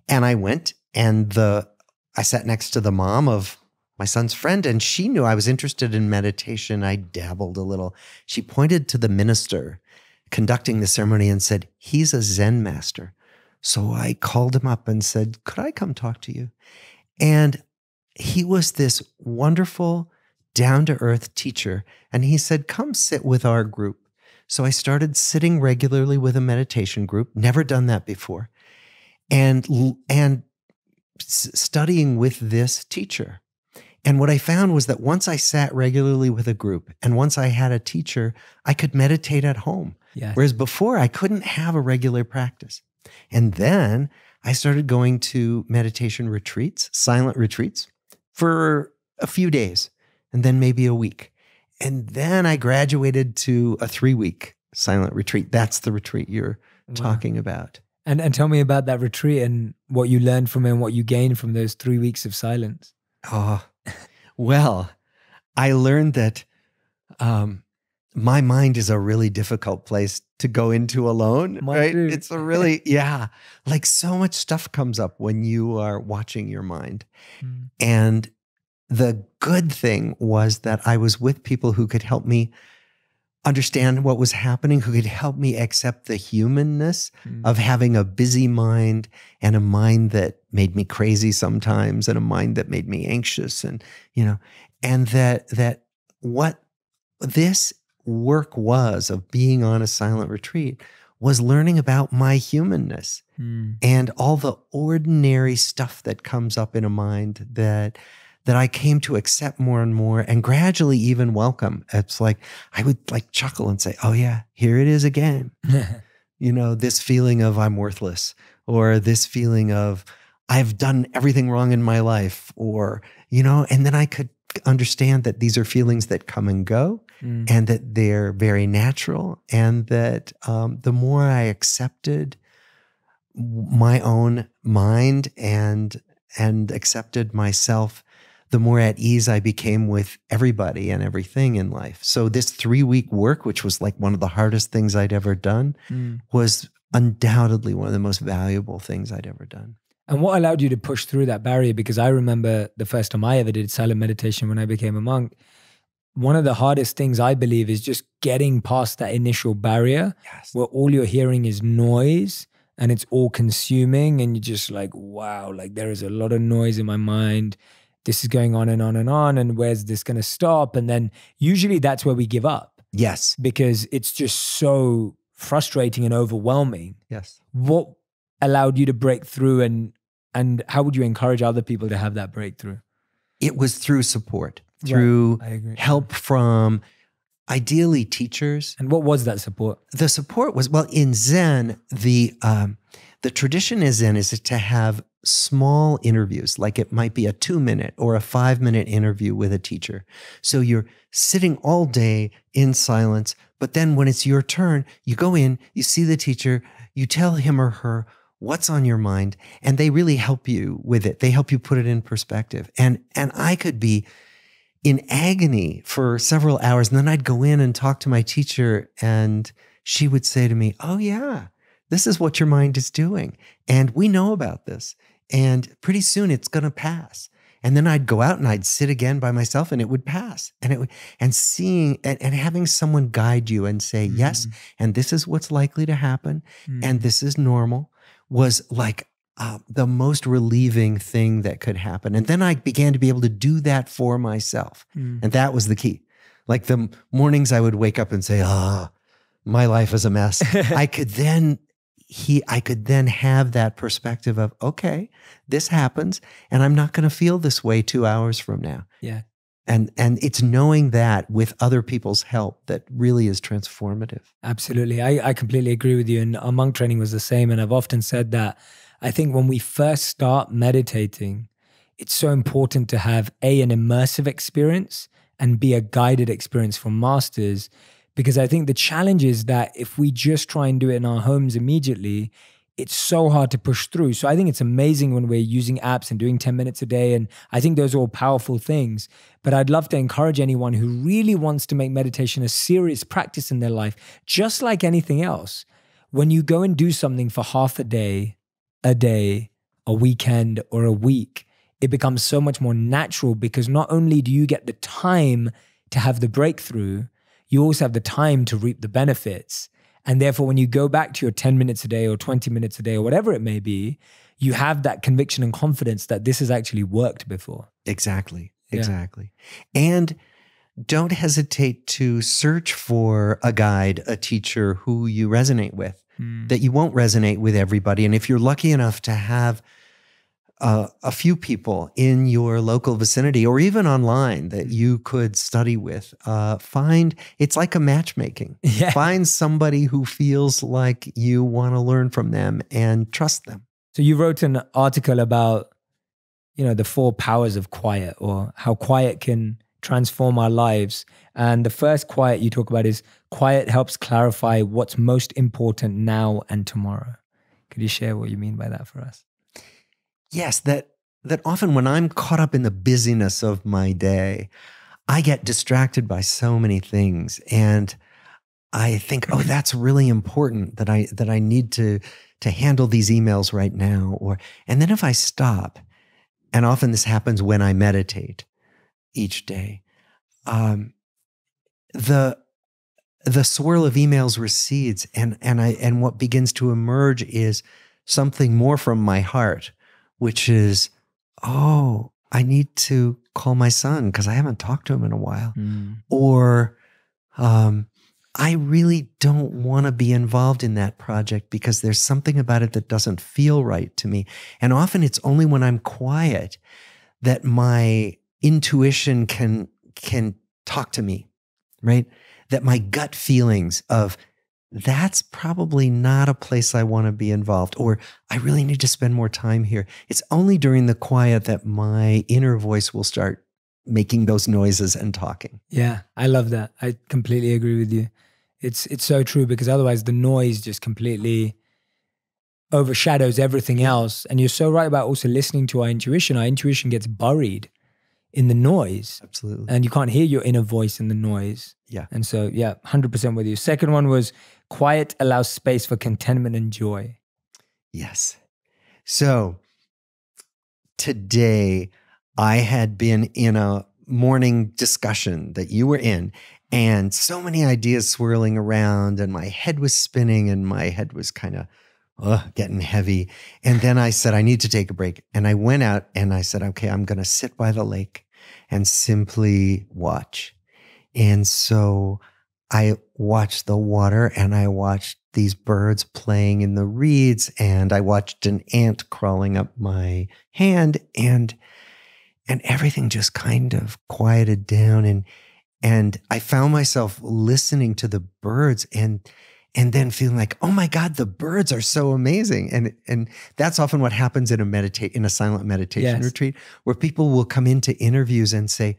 And I went, and I sat next to the mom of my son's friend, and she knew I was interested in meditation. I dabbled a little. She pointed to the minister conducting the ceremony and said, he's a Zen master. So I called him up and said, could I come talk to you? And he was this wonderful, down-to-earth teacher. And he said, come sit with our group. So I started sitting regularly with a meditation group, never done that before, and studying with this teacher. And what I found was that once I sat regularly with a group and once I had a teacher, I could meditate at home. Yes. Whereas before, I couldn't have a regular practice. And then I started going to meditation retreats, silent retreats, for a few days and then maybe a week. And then I graduated to a 3-week silent retreat. That's the retreat you're talking about. And tell me about that retreat and what you learned from it and what you gained from those 3 weeks of silence. Oh, well, I learned that my mind is a really difficult place to go into alone, right? It's a really, yeah, like so much stuff comes up when you are watching your mind. Mm. And the good thing was that I was with people who could help me understand what was happening, who could help me accept the humanness of having a busy mind and a mind that made me crazy sometimes and a mind that made me anxious. And, you know, and that what this work was of being on a silent retreat was learning about my humanness and all the ordinary stuff that comes up in a mind that I came to accept more and more and gradually even welcome. It's like, I would like chuckle and say, oh yeah, here it is again. You know, this feeling of I'm worthless, or this feeling of I've done everything wrong in my life, or, you know, and then I could understand that these are feelings that come and go and that they're very natural. And that the more I accepted my own mind and accepted myself, the more at ease I became with everybody and everything in life. So this 3-week work, which was like one of the hardest things I'd ever done, was undoubtedly one of the most valuable things I'd ever done. And what allowed you to push through that barrier? Because I remember the first time I ever did silent meditation when I became a monk, one of the hardest things I believe is just getting past that initial barrier where all you're hearing is noise and it's all consuming. And you're just like, wow, like there is a lot of noise in my mind. This is going on and on and on, and where's this going to stop? And then usually that's where we give up. Yes. Because it's just so frustrating and overwhelming. Yes. What allowed you to break through, and how would you encourage other people to have that breakthrough? It was through support, through help from ideally teachers. And what was that support? The support was, well, in Zen, the tradition in Zen is to have small interviews, like it might be a 2-minute or a 5-minute interview with a teacher. So you're sitting all day in silence, but then when it's your turn, you go in, you see the teacher, you tell him or her what's on your mind, and they really help you with it. They help you put it in perspective. And I could be in agony for several hours, and then I'd go in and talk to my teacher, and she would say to me, oh yeah, this is what your mind is doing. And we know about this. And pretty soon it's going to pass. And then I'd go out and I'd sit again by myself and it would pass. And it would, and seeing and having someone guide you and say, yes, and this is what's likely to happen. And this is normal, was like the most relieving thing that could happen. And then I began to be able to do that for myself. And that was the key. Like the mornings I would wake up and say, ah, my life is a mess. I could then have that perspective of, okay, this happens and I'm not going to feel this way 2 hours from now. Yeah. And it's knowing that with other people's help that really is transformative. Absolutely. I completely agree with you. And our monk training was the same. And I've often said that I think when we first start meditating, it's so important to have A, an immersive experience, and B, a guided experience from masters. Because I think the challenge is that if we just try and do it in our homes immediately, it's so hard to push through. So I think it's amazing when we're using apps and doing 10 minutes a day. And I think those are all powerful things. But I'd love to encourage anyone who really wants to make meditation a serious practice in their life, just like anything else. When you go and do something for half a day, a weekend, or a week, it becomes so much more natural because not only do you get the time to have the breakthrough, you also have the time to reap the benefits. And therefore, when you go back to your 10 minutes a day or 20 minutes a day or whatever it may be, you have that conviction and confidence that this has actually worked before. Exactly. Exactly. Yeah. And don't hesitate to search for a guide, a teacher who you resonate with, that you won't resonate with everybody. And if you're lucky enough to have a few people in your local vicinity or even online that you could study with, find, it's like a matchmaking. Yeah. Find somebody who feels like you want to learn from them and trust them. So you wrote an article about, you know, the 4 powers of quiet, or how quiet can transform our lives. And the first quiet you talk about is quiet helps clarify what's most important now and tomorrow. Could you share what you mean by that for us? Yes, that often when I'm caught up in the busyness of my day, I get distracted by so many things. And I think, oh, that's really important that I need to handle these emails right now. And then if I stop, and often this happens when I meditate each day, the swirl of emails recedes, and what begins to emerge is something more from my heart, which is, oh, I need to call my son because I haven't talked to him in a while. Or I really don't want to be involved in that project because there's something about it that doesn't feel right to me. And often it's only when I'm quiet that my intuition can talk to me, right? That my gut feelings of, that's probably not a place I want to be involved, or I really need to spend more time here. It's only during the quiet that my inner voice will start making those noises and talking. Yeah, I love that. I completely agree with you. It's so true, because otherwise the noise just completely overshadows everything else. And you're so right about also listening to our intuition. Our intuition gets buried in the noise. Absolutely. And you can't hear your inner voice in the noise. Yeah. And so, yeah, 100% with you. Second one was quiet allows space for contentment and joy. Yes. So today I had been in a morning discussion that you were in, and so many ideas swirling around, and my head was spinning, and my head was kind of getting heavy. And then I said, I need to take a break. And I went out and I said, okay, I'm going to sit by the lake and simply watch. And so I watched the water, and I watched these birds playing in the reeds, and I watched an ant crawling up my hand, and everything just kind of quieted down. And I found myself listening to the birds, and then feeling like, oh my God, the birds are so amazing. And that's often what happens in a silent meditation yes. retreat, where people will come into interviews and say,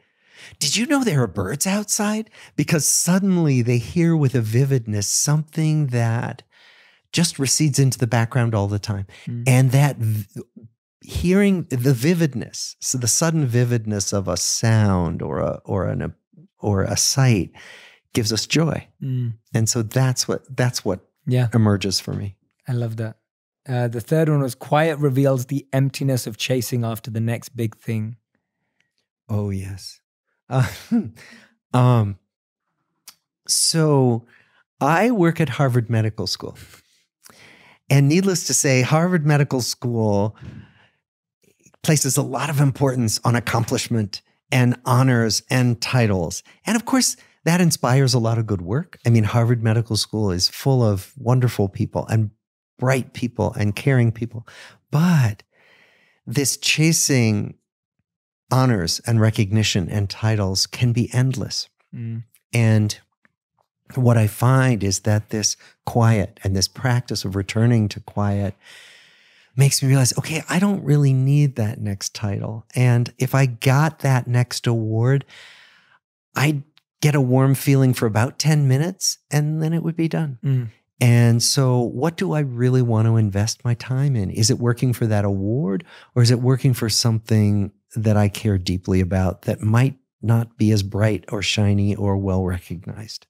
did you know there are birds outside? Because suddenly they hear with a vividness something that just recedes into the background all the time. And that hearing the vividness, so the sudden vividness of a sound or a sight, gives us joy. And so that's what yeah. emerges for me. I love that. The third one was quiet reveals the emptiness of chasing after the next big thing. Oh, yes. So I work at Harvard Medical School, and needless to say, Harvard Medical School places a lot of importance on accomplishment and honors and titles. And of course, that inspires a lot of good work. I mean, Harvard Medical School is full of wonderful people and bright people and caring people. But this chasing honors and recognition and titles can be endless. And what I find is that this quiet and this practice of returning to quiet makes me realize, okay, I don't really need that next title. And if I got that next award, I'd get a warm feeling for about 10 minutes, and then it would be done. And so what do I really want to invest my time in? Is it working for that award, or is it working for something that I care deeply about that might not be as bright or shiny or well recognized?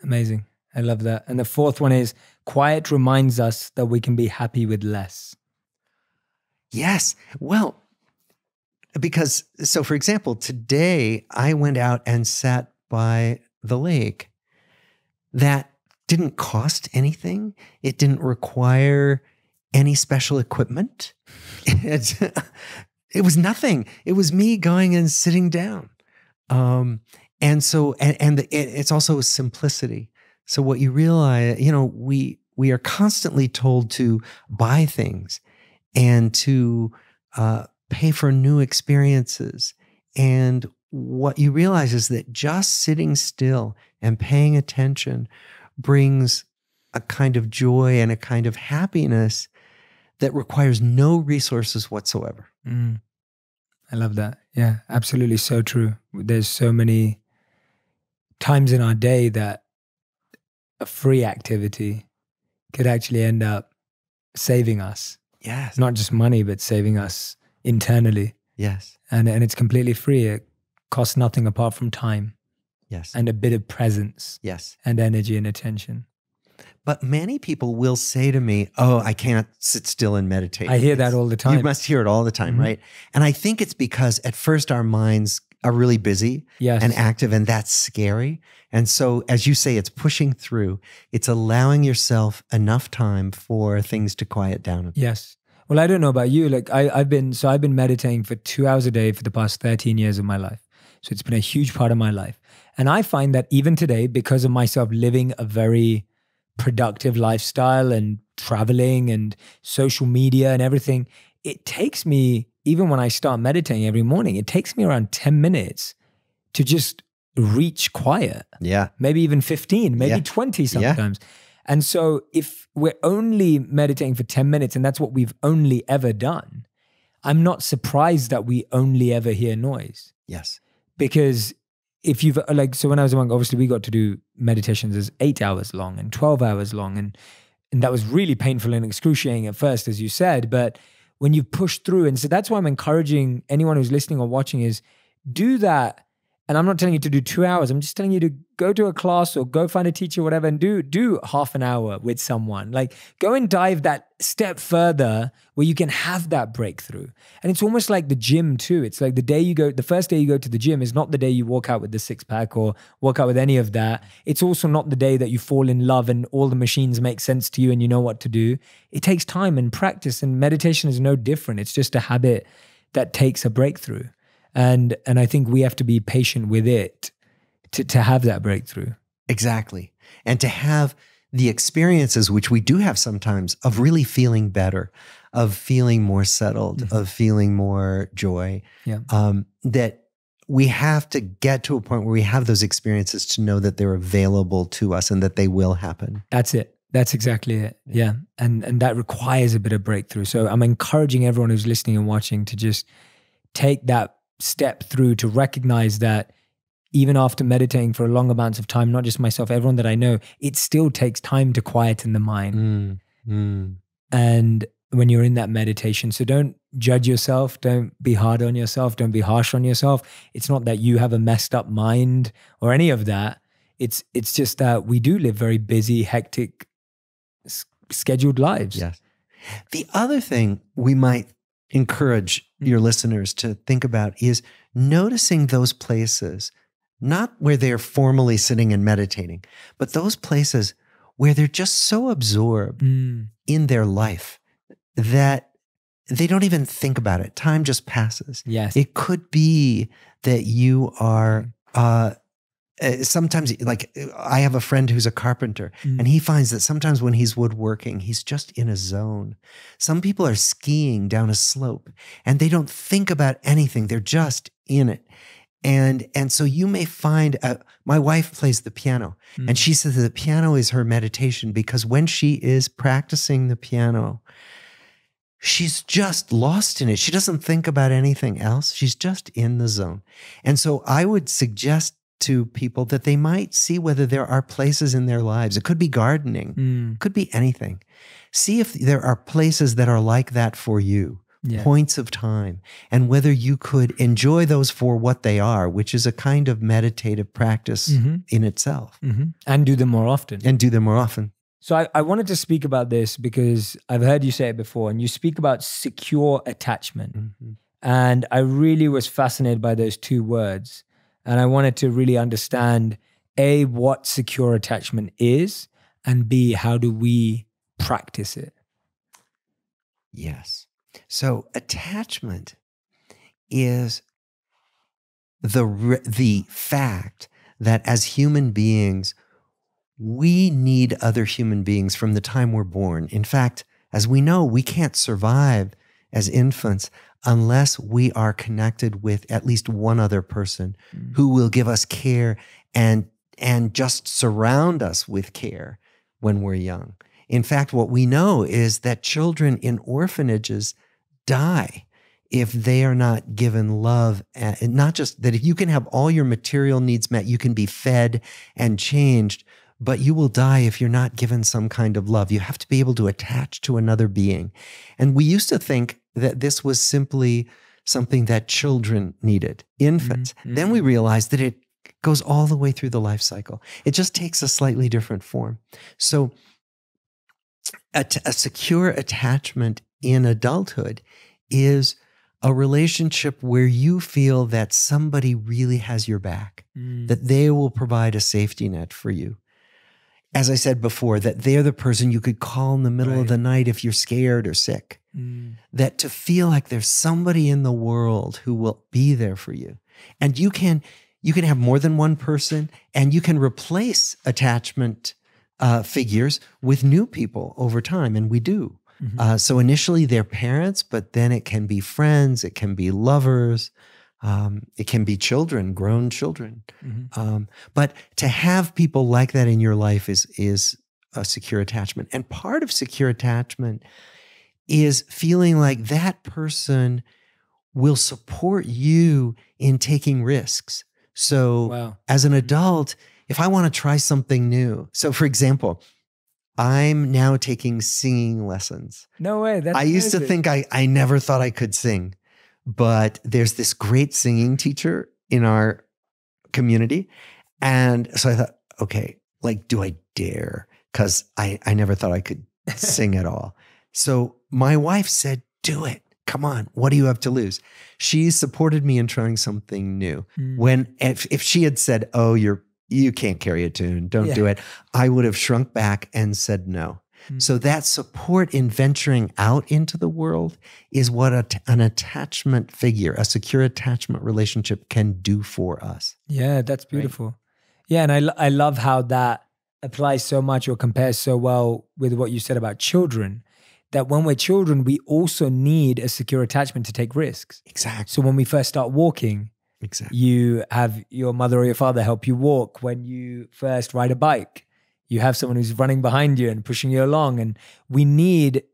Amazing. I love that. And the fourth one is quiet reminds us that we can be happy with less. Yes. Well, because, so for example, today I went out and sat by the lake. That didn't cost anything. It didn't require any special equipment. It was nothing. It was me going and sitting down. And it's also simplicity. So what you realize, you know, we are constantly told to buy things and to pay for new experiences. And what you realize is that just sitting still and paying attention brings a kind of joy and a kind of happiness that requires no resources whatsoever. Mm. I love that. Yeah, absolutely. So true. There's so many times in our day that a free activity could actually end up saving us. Yes. Not just money, but saving us internally. Yes. And it's completely free. It costs nothing apart from time. Yes. And a bit of presence. Yes. And energy and attention. But many people will say to me, oh, I can't sit still and meditate. I hear that all the time. You must hear it all the time, mm-hmm. right? And I think it's because at first our minds are really busy yes. and active, and that's scary. And so, as you say, it's pushing through. It's allowing yourself enough time for things to quiet down a bit. Yes. Well, I don't know about you. Like I've been meditating for 2 hours a day for the past 13 years of my life. So it's been a huge part of my life. And I find that even today, because of myself living a very productive lifestyle and traveling and social media and everything, it takes me, even when I start meditating every morning, it takes me around 10 minutes to just reach quiet. Yeah. Maybe even 15, maybe yeah. 20 sometimes. Yeah. And so if we're only meditating for 10 minutes and that's what we've only ever done, I'm not surprised that we only ever hear noise. Yes. Because if you've, like, so when I was a monk, obviously we got to do meditations as 8 hours long and 12 hours long. And that was really painful and excruciating at first, as you said, but when you push through, and so that's why I'm encouraging anyone who's listening or watching is do that. And I'm not telling you to do 2 hours. I'm just telling you to go to a class or go find a teacher, whatever, and do half an hour with someone. Like go and dive that step further where you can have that breakthrough. And it's almost like the gym too. It's like the day you go, the first day you go to the gym is not the day you walk out with the six pack or walk out with any of that. It's also not the day that you fall in love and all the machines make sense to you and you know what to do. It takes time and practice, and meditation is no different. It's just a habit that takes a breakthrough. And I think we have to be patient with it to have that breakthrough. Exactly. And to have the experiences, which we do have sometimes, of really feeling better, of feeling more settled, mm-hmm. of feeling more joy, yeah. That we have to get to a point where we have those experiences to know that they're available to us and that they will happen. That's it. That's exactly it. Yeah. And that requires a bit of breakthrough. So I'm encouraging everyone who's listening and watching to just take that step through, to recognize that even after meditating for long amounts of time, not just myself, everyone that I know, it still takes time to quieten the mind. Mm, mm. And when you're in that meditation, so don't judge yourself, don't be hard on yourself, don't be harsh on yourself. It's not that you have a messed up mind or any of that. It's just that we do live very busy, hectic, scheduled lives. Yes. The other thing we might encourage your listeners to think about is noticing those places, not where they're formally sitting and meditating, but those places where they're just so absorbed in their life that they don't even think about it. Time just passes. Yes. It could be that you are, sometimes, like I have a friend who's a carpenter and he finds that sometimes when he's woodworking, he's just in a zone. Some people are skiing down a slope and they don't think about anything. They're just in it. And so you may find, my wife plays the piano and she says that the piano is her meditation, because when she is practicing the piano, she's just lost in it. She doesn't think about anything else. She's just in the zone. And so I would suggest to people that they might see whether there are places in their lives. It could be gardening, could be anything. See if there are places that are like that for you, points of time, and whether you could enjoy those for what they are, which is a kind of meditative practice in itself. And do them more often. And do them more often. So I wanted to speak about this because I've heard you say it before, and you speak about secure attachment. And I really was fascinated by those two words. And I wanted to really understand, A, what secure attachment is, And B, how do we practice it? Yes. So attachment is the fact that as human beings, we need other human beings from the time we're born. In fact, as we know, we can't survive as infants unless we are connected with at least one other person who will give us care and just surround us with care when we're young. In fact, what we know is that children in orphanages die if they are not given love. And not just that, if you can have all your material needs met, you can be fed and changed, but you will die if you're not given some kind of love. You have to be able to attach to another being. And we used to think that this was simply something that children needed, infants. Mm-hmm. Then we realized that it goes all the way through the life cycle. It just takes a slightly different form. So a secure attachment in adulthood is a relationship where you feel that somebody really has your back, that they will provide a safety net for you. As I said before, that they're the person you could call in the middle of the night if you're scared or sick. That to feel like there's somebody in the world who will be there for you. And you can have more than one person, and you can replace attachment figures with new people over time, and we do. So initially they're parents, but then it can be friends, it can be lovers, it can be children, grown children. But to have people like that in your life is a secure attachment. And part of secure attachment is feeling like that person will support you in taking risks. So as an adult, if I want to try something new, so for example, I'm now taking singing lessons. No way. That's amazing. I used to think I never thought I could sing. But there's this great singing teacher in our community. And so I thought, okay, like, do I dare? Because I never thought I could sing at all. So my wife said, do it. Come on. What do you have to lose? She supported me in trying something new. When if she had said, oh, you can't carry a tune, don't do it, I would have shrunk back and said no. So that support in venturing out into the world is what an attachment figure, a secure attachment relationship can do for us. Yeah, that's beautiful. Right? Yeah, and I love how that applies so much or compares so well with what you said about children, that when we're children, we also need a secure attachment to take risks. Exactly. So when we first start walking, you have your mother or your father help you walk. When you first ride a bike, you have someone who's running behind you and pushing you along. And we need,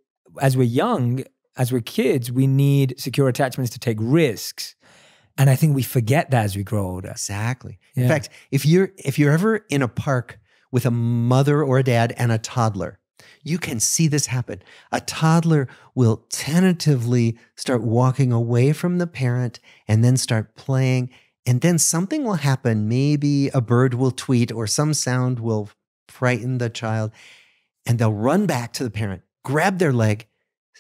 as we're young, as we're kids, we need secure attachments to take risks. And I think we forget that as we grow older. Exactly. Yeah. In fact, if you're ever in a park with a mother or a dad and a toddler, you can see this happen. A toddler will tentatively start walking away from the parent and then start playing. And then something will happen. Maybe a bird will tweet or some sound will frighten the child, and they'll run back to the parent, grab their leg,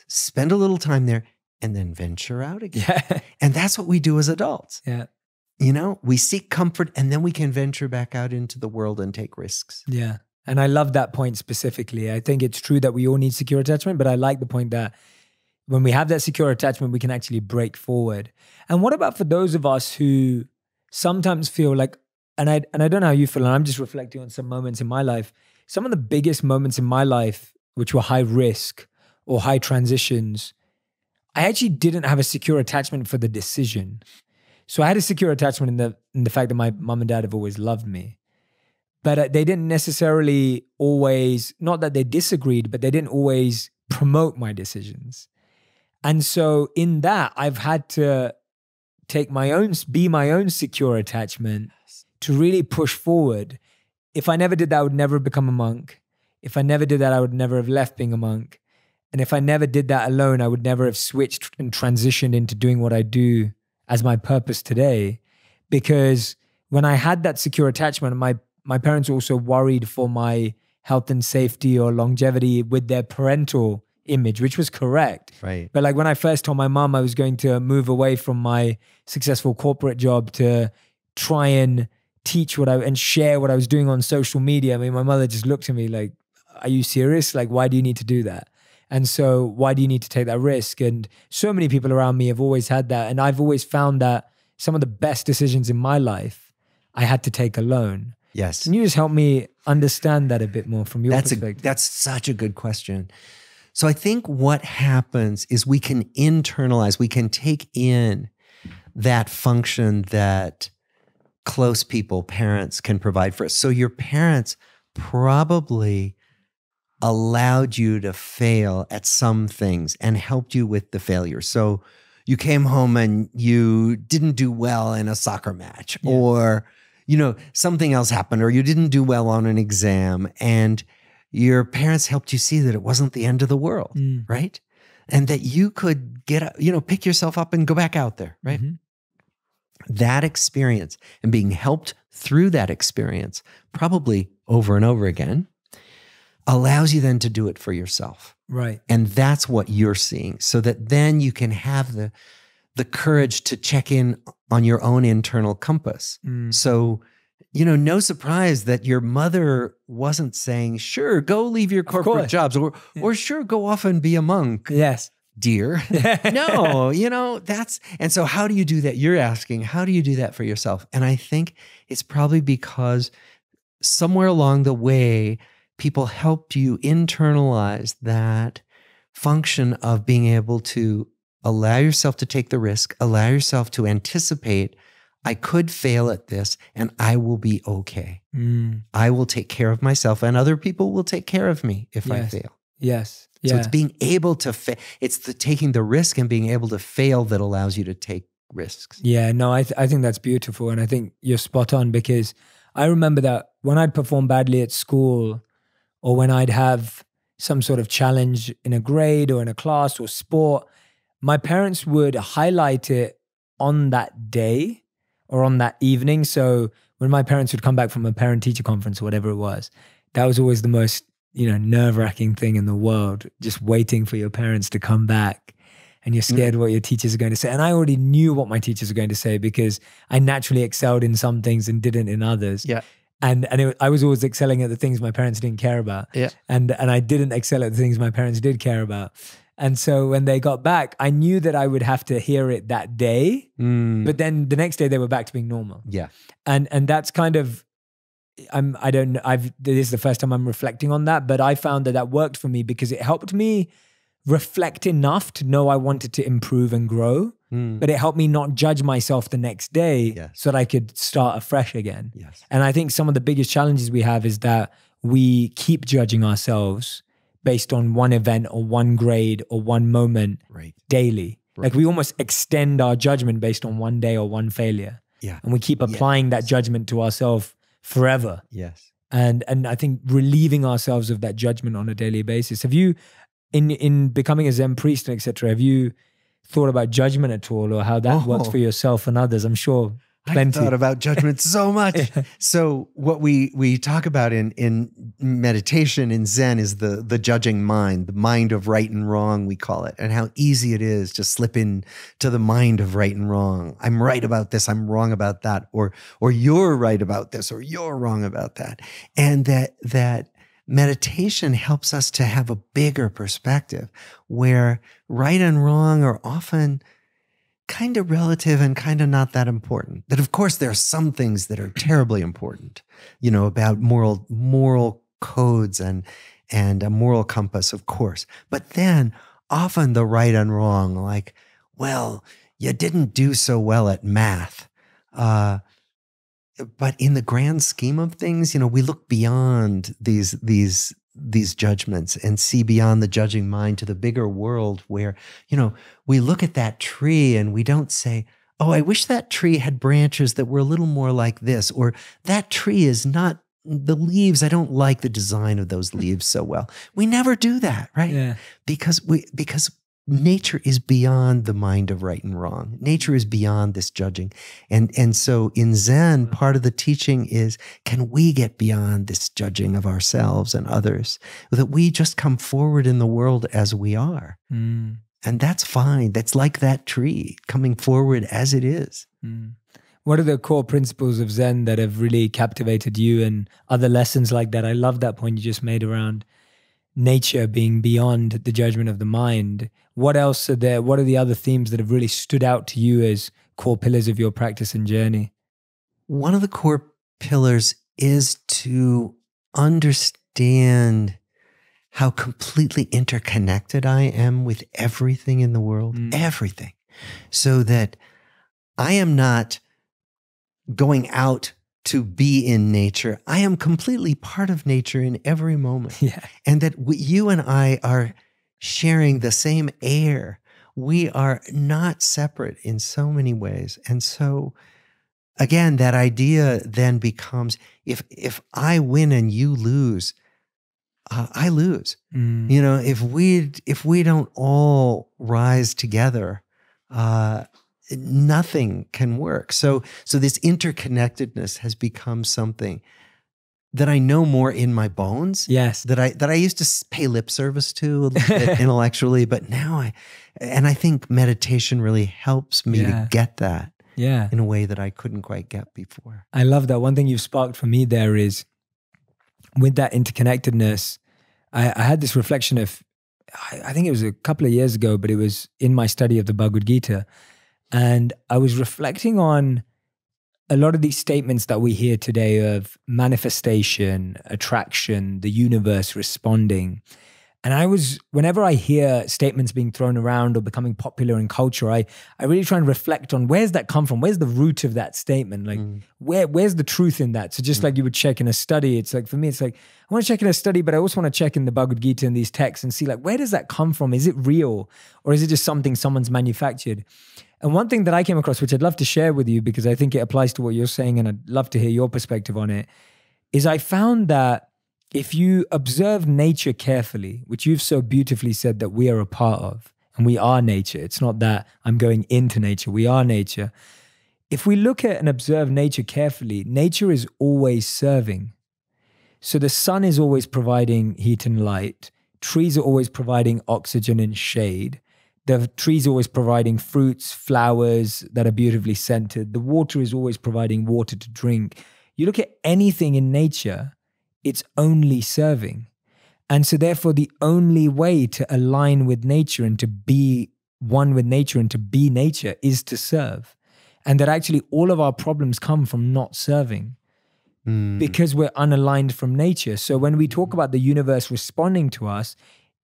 spend a little time there, and then venture out again. Yeah. And that's what we do as adults. Yeah. You know, we seek comfort, and then we can venture back out into the world and take risks. Yeah. And I love that point specifically. I think it's true that we all need secure attachment, but I like the point that when we have that secure attachment, we can actually break forward. And what about for those of us who sometimes feel like, and I don't know how you feel, and I'm just reflecting on some moments in my life. Some of the biggest moments in my life, which were high risk or high transitions, I actually didn't have a secure attachment for the decision. So I had a secure attachment in the fact that my mom and dad have always loved me. But they didn't necessarily always, not that they disagreed, but they didn't always promote my decisions. And so in that, I've had to be my own secure attachment to really push forward. If I never did that, I would never have become a monk. If I never did that, I would never have left being a monk. And if I never did that alone, I would never have switched and transitioned into doing what I do as my purpose today. Because when I had that secure attachment, my parents were also worried for my health and safety or longevity with their parental image, which was correct. Right. But like when I first told my mom I was going to move away from my successful corporate job to try and teach and share what I was doing on social media, I mean, my mother just looked at me like, are you serious? Like, why do you need to do that? And so why do you need to take that risk? And so many people around me have always had that. And I've always found that some of the best decisions in my life, I had to take alone. Yes. Can you just help me understand that a bit more from your perspective? That's such a good question. So I think what happens is we can internalize, we can take in that function that close people, parents, can provide for us. So your parents probably allowed you to fail at some things and helped you with the failure. So you came home and you didn't do well in a soccer match, yeah, or, you know, something else happened, or you didn't do well on an exam, and your parents helped you see that it wasn't the end of the world, right? And that you could get, you know, pick yourself up and go back out there, right? That experience and being helped through that experience, probably over and over again, allows you then to do it for yourself. Right. And that's what you're seeing, so that then you can have the courage to check in on your own internal compass. So, you know, no surprise that your mother wasn't saying, sure, go leave your corporate jobs, or sure, go off and be a monk. Yes. Dear. No, you know, that's, and so how do you do that? You're asking, how do you do that for yourself? And I think it's probably because somewhere along the way, people helped you internalize that function of being able to allow yourself to take the risk, allow yourself to anticipate, I could fail at this and I will be okay. I will take care of myself and other people will take care of me if I fail. Yes. So it's being able to fail. It's the taking the risk and being able to fail that allows you to take risks. Yeah, no, I think that's beautiful. And I think you're spot on, because I remember that when I'd perform badly at school, or when I'd have some sort of challenge in a grade or in a class or sport, my parents would highlight it on that day or on that evening. So when my parents would come back from a parent-teacher conference or whatever it was, that was always the most, you know, nerve-wracking thing in the world, just waiting for your parents to come back and you're scared what your teachers are going to say. And I already knew what my teachers were going to say because I naturally excelled in some things and didn't in others. Yeah. And it, I was always excelling at the things my parents didn't care about. Yeah. And I didn't excel at the things my parents did care about. And so when they got back, I knew that I would have to hear it that day, but then the next day they were back to being normal. Yeah. And that's kind of, I don't know, this is the first time I'm reflecting on that, but I found that that worked for me because it helped me reflect enough to know I wanted to improve and grow, but it helped me not judge myself the next day so that I could start afresh again. Yes. And I think some of the biggest challenges we have is that we keep judging ourselves based on one event or one grade or one moment daily. Right. Like we almost extend our judgment based on one day or one failure. Yeah. And we keep applying that judgment to ourselves forever. Yes. And I think relieving ourselves of that judgment on a daily basis. Have you, in becoming a Zen priest and et cetera, have you thought about judgment at all, or how that works for yourself and others? I'm sure plenty. I've thought about judgment so much. So what we talk about in meditation, in Zen, is the judging mind, the mind of right and wrong, we call it, and how easy it is to slip in to the mind of right and wrong. I'm right about this, I'm wrong about that, or you're right about this, or you're wrong about that. And that meditation helps us to have a bigger perspective where right and wrong are often kind of relative and kind of not that important. That of course there are some things that are terribly important, you know, about moral codes and a moral compass, of course. But then often the right and wrong, like, well, you didn't do so well at math. But in the grand scheme of things, you know, we look beyond these judgments and see beyond the judging mind to the bigger world where, you know, we look at that tree and we don't say, oh, I wish that tree had branches that were a little more like this, or that tree is not, the leaves, I don't like the design of those leaves so well. We never do that, right? Yeah. Because nature is beyond the mind of right and wrong. Nature is beyond this judging. And so in Zen, part of the teaching is, can we get beyond this judging of ourselves and others, that we just come forward in the world as we are. And that's fine. That's like that tree coming forward as it is. What are the core principles of Zen that have really captivated you, and other lessons like that? I love that point you just made around nature being beyond the judgment of the mind, what else are there? What are the other themes that have really stood out to you as core pillars of your practice and journey? One of the core pillars is to understand how completely interconnected I am with everything in the world, everything, so that I am not going out to be in nature. I am completely part of nature in every moment. Yeah. And that you and I are sharing the same air. We are not separate in so many ways. And so, again, that idea then becomes, if I win and you lose, I lose. You know, if we don't all rise together, nothing can work. So this interconnectedness has become something that I know more in my bones. Yes. That I used to pay lip service to a little bit intellectually, but now I think meditation really helps me to get that in a way that I couldn't quite get before. I love that. One thing you've sparked for me there is, with that interconnectedness, I had this reflection of, I think it was a couple of years ago, but it was in my study of the Bhagavad Gita. And I was reflecting on a lot of these statements that we hear today of manifestation, attraction, the universe responding. And I was, whenever I hear statements being thrown around or becoming popular in culture, I really try and reflect on, where's that come from? Where's the root of that statement? Like, where's the truth in that? So just like you would check in a study, it's like, for me, it's like, I want to check in a study, but I also want to check in the Bhagavad Gita and these texts and see, like, where does that come from? Is it real? Or is it just something someone's manufactured? And one thing that I came across, which I'd love to share with you, because I think it applies to what you're saying and I'd love to hear your perspective on it, is I found that if you observe nature carefully, which you've so beautifully said that we are a part of, and we are nature. It's not that I'm going into nature. We are nature. If we look at and observe nature carefully, nature is always serving. So the sun is always providing heat and light. Trees are always providing oxygen and shade. The trees are always providing fruits, flowers that are beautifully scented. The water is always providing water to drink. You look at anything in nature, it's only serving. And so therefore the only way to align with nature and to be one with nature and to be nature is to serve. And that actually all of our problems come from not serving because we're unaligned from nature. So when we talk about the universe responding to us,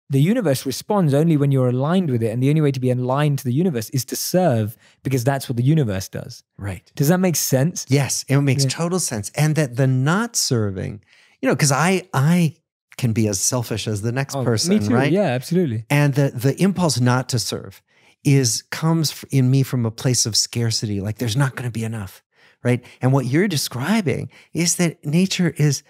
the universe responds only when you're aligned with it. And the only way to be aligned to the universe is to serve, because that's what the universe does. Right. Does that make sense? Yes, it makes total sense. And that the not serving, you know, because I can be as selfish as the next person, me too, right? Yeah, absolutely. And the impulse not to serve comes in me from a place of scarcity, like there's not going to be enough, right? And what you're describing is that nature is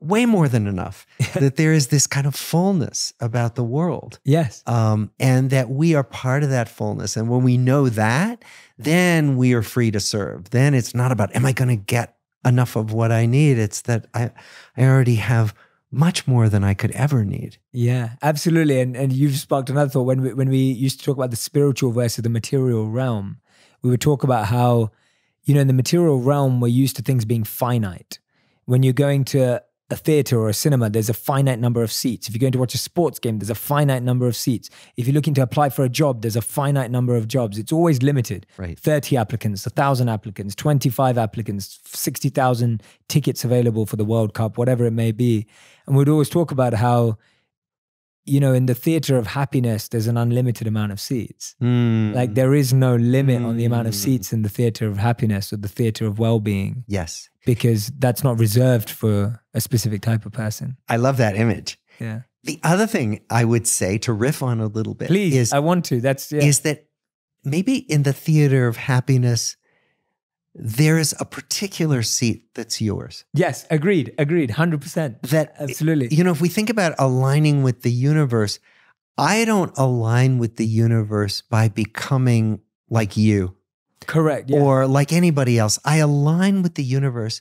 way more than enough, that there is this kind of fullness about the world. Yes. And that we are part of that fullness. And when we know that, then we are free to serve. Then it's not about, am I going to get enough of what I need? It's that I already have much more than I could ever need. Yeah, absolutely. And you've sparked another thought. When we used to talk about the spiritual versus the material realm, we would talk about how, you know, in the material realm, we're used to things being finite. When you're going to a theater or a cinema, there's a finite number of seats. If you're going to watch a sports game, there's a finite number of seats. If you're looking to apply for a job, there's a finite number of jobs. It's always limited. Right. 30 applicants, 1,000 applicants, 25 applicants, 60,000 tickets available for the World Cup, whatever it may be. And we'd always talk about how, you know, in the theater of happiness, there's an unlimited amount of seats. Like there is no limit on the amount of seats in the theater of happiness or the theater of well-being. Yes. Because that's not reserved for a specific type of person. I love that image. Yeah. The other thing I would say, to riff on a little bit. Please, I want to. Is that maybe in the theater of happiness, there is a particular seat that's yours. Yes, agreed, agreed, 100%. Absolutely. You know, if we think about aligning with the universe, I don't align with the universe by becoming like you. Correct. Yeah. Or like anybody else. I align with the universe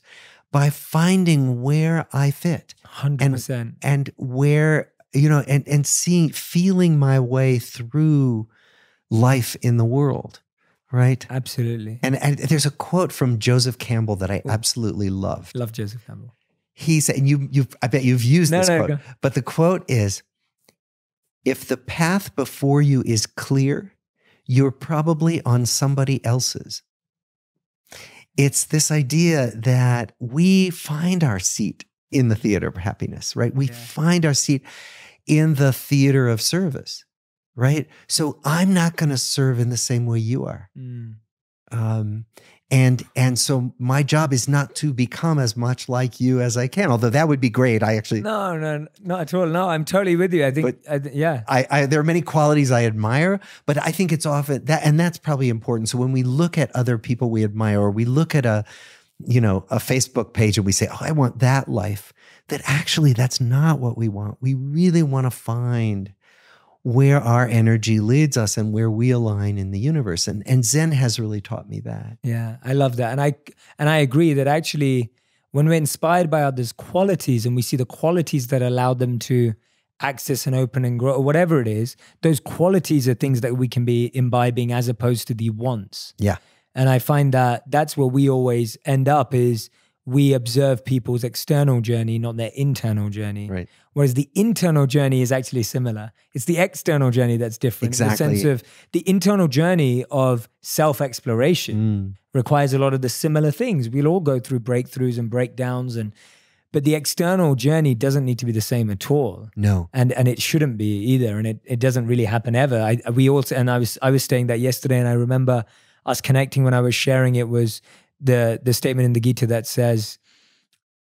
by finding where I fit. 100%. And where, you know, and seeing, feeling my way through life in the world. Right? Absolutely. And there's a quote from Joseph Campbell that I absolutely love. Love Joseph Campbell. He said, and I bet you've used this quote, but the quote is, if the path before you is clear, you're probably on somebody else's. It's this idea that we find our seat in the theater of happiness, right? We find our seat in the theater of service, right? So I'm not going to serve in the same way you are. Mm. And so my job is not to become as much like you as I can, although that would be great. I actually... No, no, not at all. No, I'm totally with you. I think, there are many qualities I admire, but I think it's often that, and that's probably important. So when we look at other people we admire, or we look at a, you know, a Facebook page and we say, oh, I want that life, that actually that's not what we want. We really want to find where our energy leads us and where we align in the universe. And Zen has really taught me that. Yeah, I love that. And I agree that actually when we're inspired by others' qualities and we see the qualities that allow them to access and open and grow, or whatever it is, those qualities are things that we can be imbibing as opposed to the wants. Yeah. And I find that that's where we always end up is we observe people's external journey, not their internal journey. Right. Whereas the internal journey is actually similar. It's the external journey that's different. Exactly. In the sense of the internal journey of self-exploration requires a lot of the similar things. We'll all go through breakthroughs and breakdowns, but the external journey doesn't need to be the same at all. No. And it shouldn't be either. And it doesn't really happen ever. I was saying that yesterday, and I remember us connecting when I was sharing it was the statement in the Gita that says,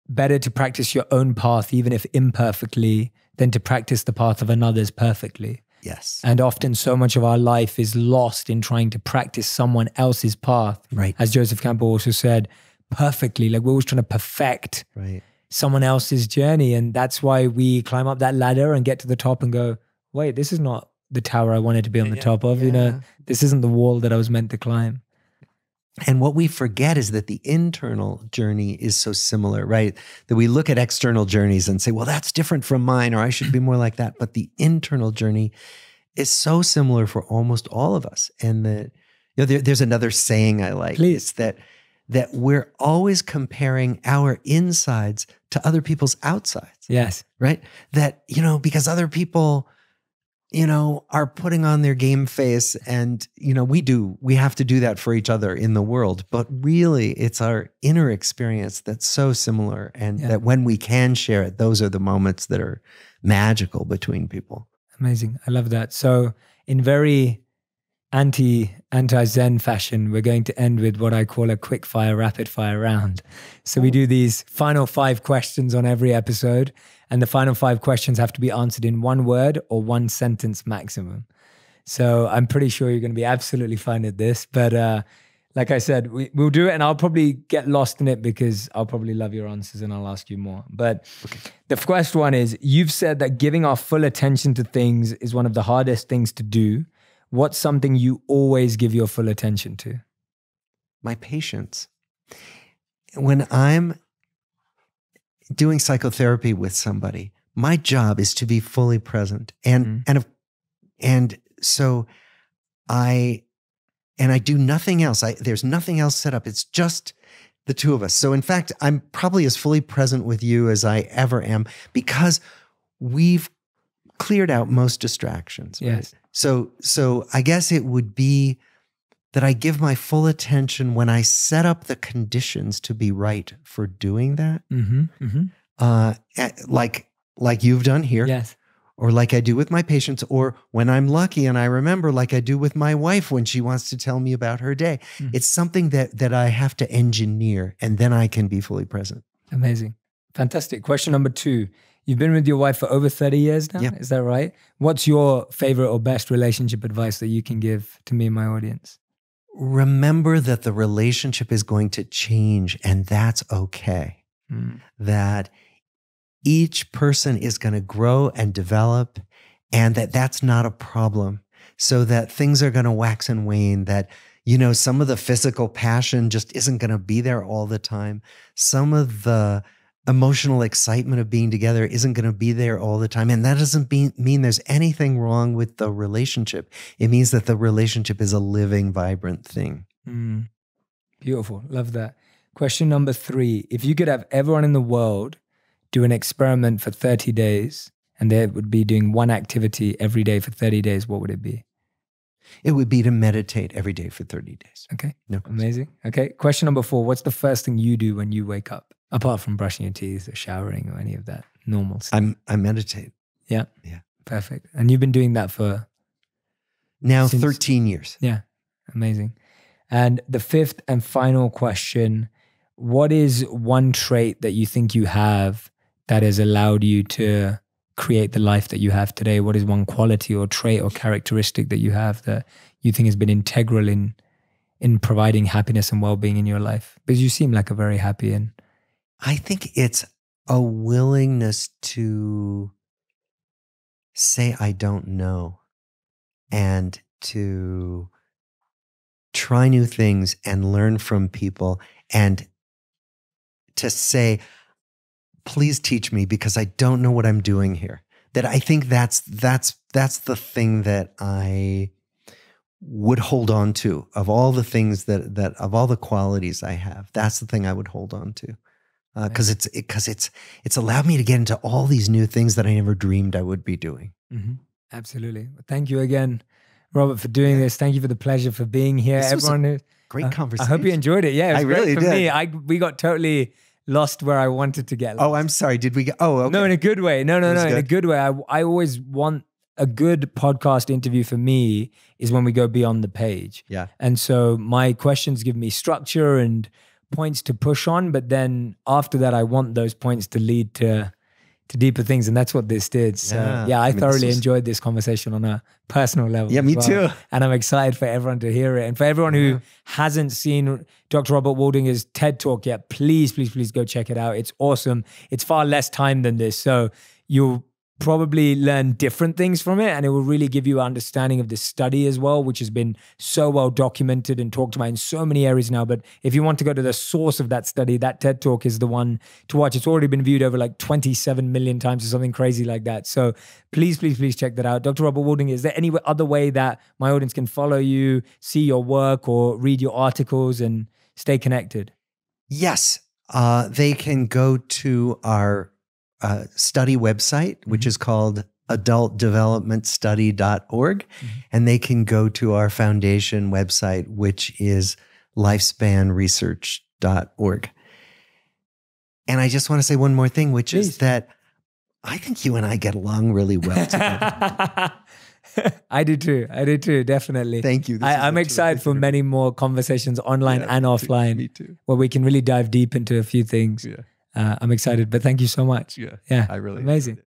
better to practice your own path, even if imperfectly, than to practice the path of another's perfectly. Yes. And often so much of our life is lost in trying to practice someone else's path. Right. As Joseph Campbell also said, perfectly, like we're always trying to perfect someone else's journey. And that's why we climb up that ladder and get to the top and go, wait, this is not the tower I wanted to be on the top of, you know, this isn't the wall that I was meant to climb. And what we forget is that the internal journey is so similar, right? That we look at external journeys and say, well, that's different from mine, or I should be more like that. But the internal journey is so similar for almost all of us. And that, you know, there's another saying I like. Please. It's that we're always comparing our insides to other people's outsides. Yes. Right? That, you know, because other people, you know, are putting on their game face, and, you know, we have to do that for each other in the world. But really, it's our inner experience that's so similar, and that when we can share it, those are the moments that are magical between people. Amazing. I love that. So in very anti-Zen fashion, we're going to end with what I call a quick fire, rapid fire round. So we do these final 5 questions on every episode, and the final 5 questions have to be answered in one word or one sentence maximum. So I'm pretty sure you're going to be absolutely fine at this, but like I said, we'll do it, and I'll probably get lost in it because I'll probably love your answers and I'll ask you more. But the first one is, you've said that giving our full attention to things is one of the hardest things to do. What's something you always give your full attention to? My patience. When I'm doing psychotherapy with somebody, my job is to be fully present. And so I do nothing else. There's nothing else set up. It's just the two of us. So in fact, I'm probably as fully present with you as I ever am, because we've cleared out most distractions. Right? Yes. So I guess it would be that I give my full attention when I set up the conditions to be right for doing that. Like you've done here. Yes. Or like I do with my patients, or when I'm lucky and I remember, like I do with my wife when she wants to tell me about her day. It's something that I have to engineer, and then I can be fully present. Amazing. Fantastic. Question number 2. You've been with your wife for over 30 years now, is that right? What's your favorite or best relationship advice that you can give to me and my audience? Remember that the relationship is going to change, and that's okay. That each person is going to grow and develop, and that's not a problem. So that things are going to wax and wane, that, you know, some of the physical passion just isn't going to be there all the time. Some of the emotional excitement of being together isn't going to be there all the time. And that doesn't mean there's anything wrong with the relationship. It means that the relationship is a living, vibrant thing. Beautiful. Love that. Question number 3. If you could have everyone in the world do an experiment for 30 days and they would be doing one activity every day for 30 days, what would it be? It would be to meditate every day for 30 days. Okay. No question. Amazing. Okay. Question number 4. What's the first thing you do when you wake up? Apart from brushing your teeth or showering or any of that normal stuff. I meditate. Yeah. Yeah. Perfect. And you've been doing that for? Now 13 years. Yeah. Amazing. And the 5th and final question, what is one trait that you think you have that has allowed you to create the life that you have today? What is one quality or trait or characteristic that you have that you think has been integral in providing happiness and well-being in your life? Because you seem like a very happy and... I think it's a willingness to say, I don't know, and to try new things and learn from people and to say, please teach me because I don't know what I'm doing here. That I think that's the thing that I would hold on to of all the things that of all the qualities I have. That's the thing I would hold on to because it's allowed me to get into all these new things that I never dreamed I would be doing. Mm-hmm. Absolutely. Well, thank you again, Robert, for doing this. Thank you for the pleasure for being here. This Everyone, was a great conversation. I hope you enjoyed it. Yeah, it was great for me. We got totally lost where I wanted to get lost. Oh, I'm sorry. Did we get? Oh, okay. No, in a good way. No. In a good way. I always want a good podcast interview for me is when we go beyond the page. Yeah. And so my questions give me structure and points to push on, but then after that, I want those points to lead to deeper things, and that's what this did. So yeah, I thoroughly enjoyed this conversation on a personal level. Yeah, me too. And I'm excited for everyone to hear it. And for everyone who hasn't seen Dr. Robert Waldinger's TED Talk yet, please, please, please go check it out. It's awesome. It's far less time than this. So you'll probably learn different things from it, and it will really give you an understanding of this study as well, which has been so well documented and talked about in so many areas now. But if you want to go to the source of that study, that TED Talk is the one to watch. It's already been viewed over like 27 million times or something crazy like that. So please, please, please check that out. Dr. Robert Waldinger, is there any other way that my audience can follow you, see your work or read your articles and stay connected? Yes. They can go to our study website, which is called adultdevelopmentstudy.org. And they can go to our foundation website, which is lifespanresearch.org. And I just want to say one more thing, which is that I think you and I get along really well together. I do too. I do too. Definitely. Thank you. I'm excited for many more conversations online and offline where we can really dive deep into a few things. I'm excited, but thank you so much. Yeah, I really amazing.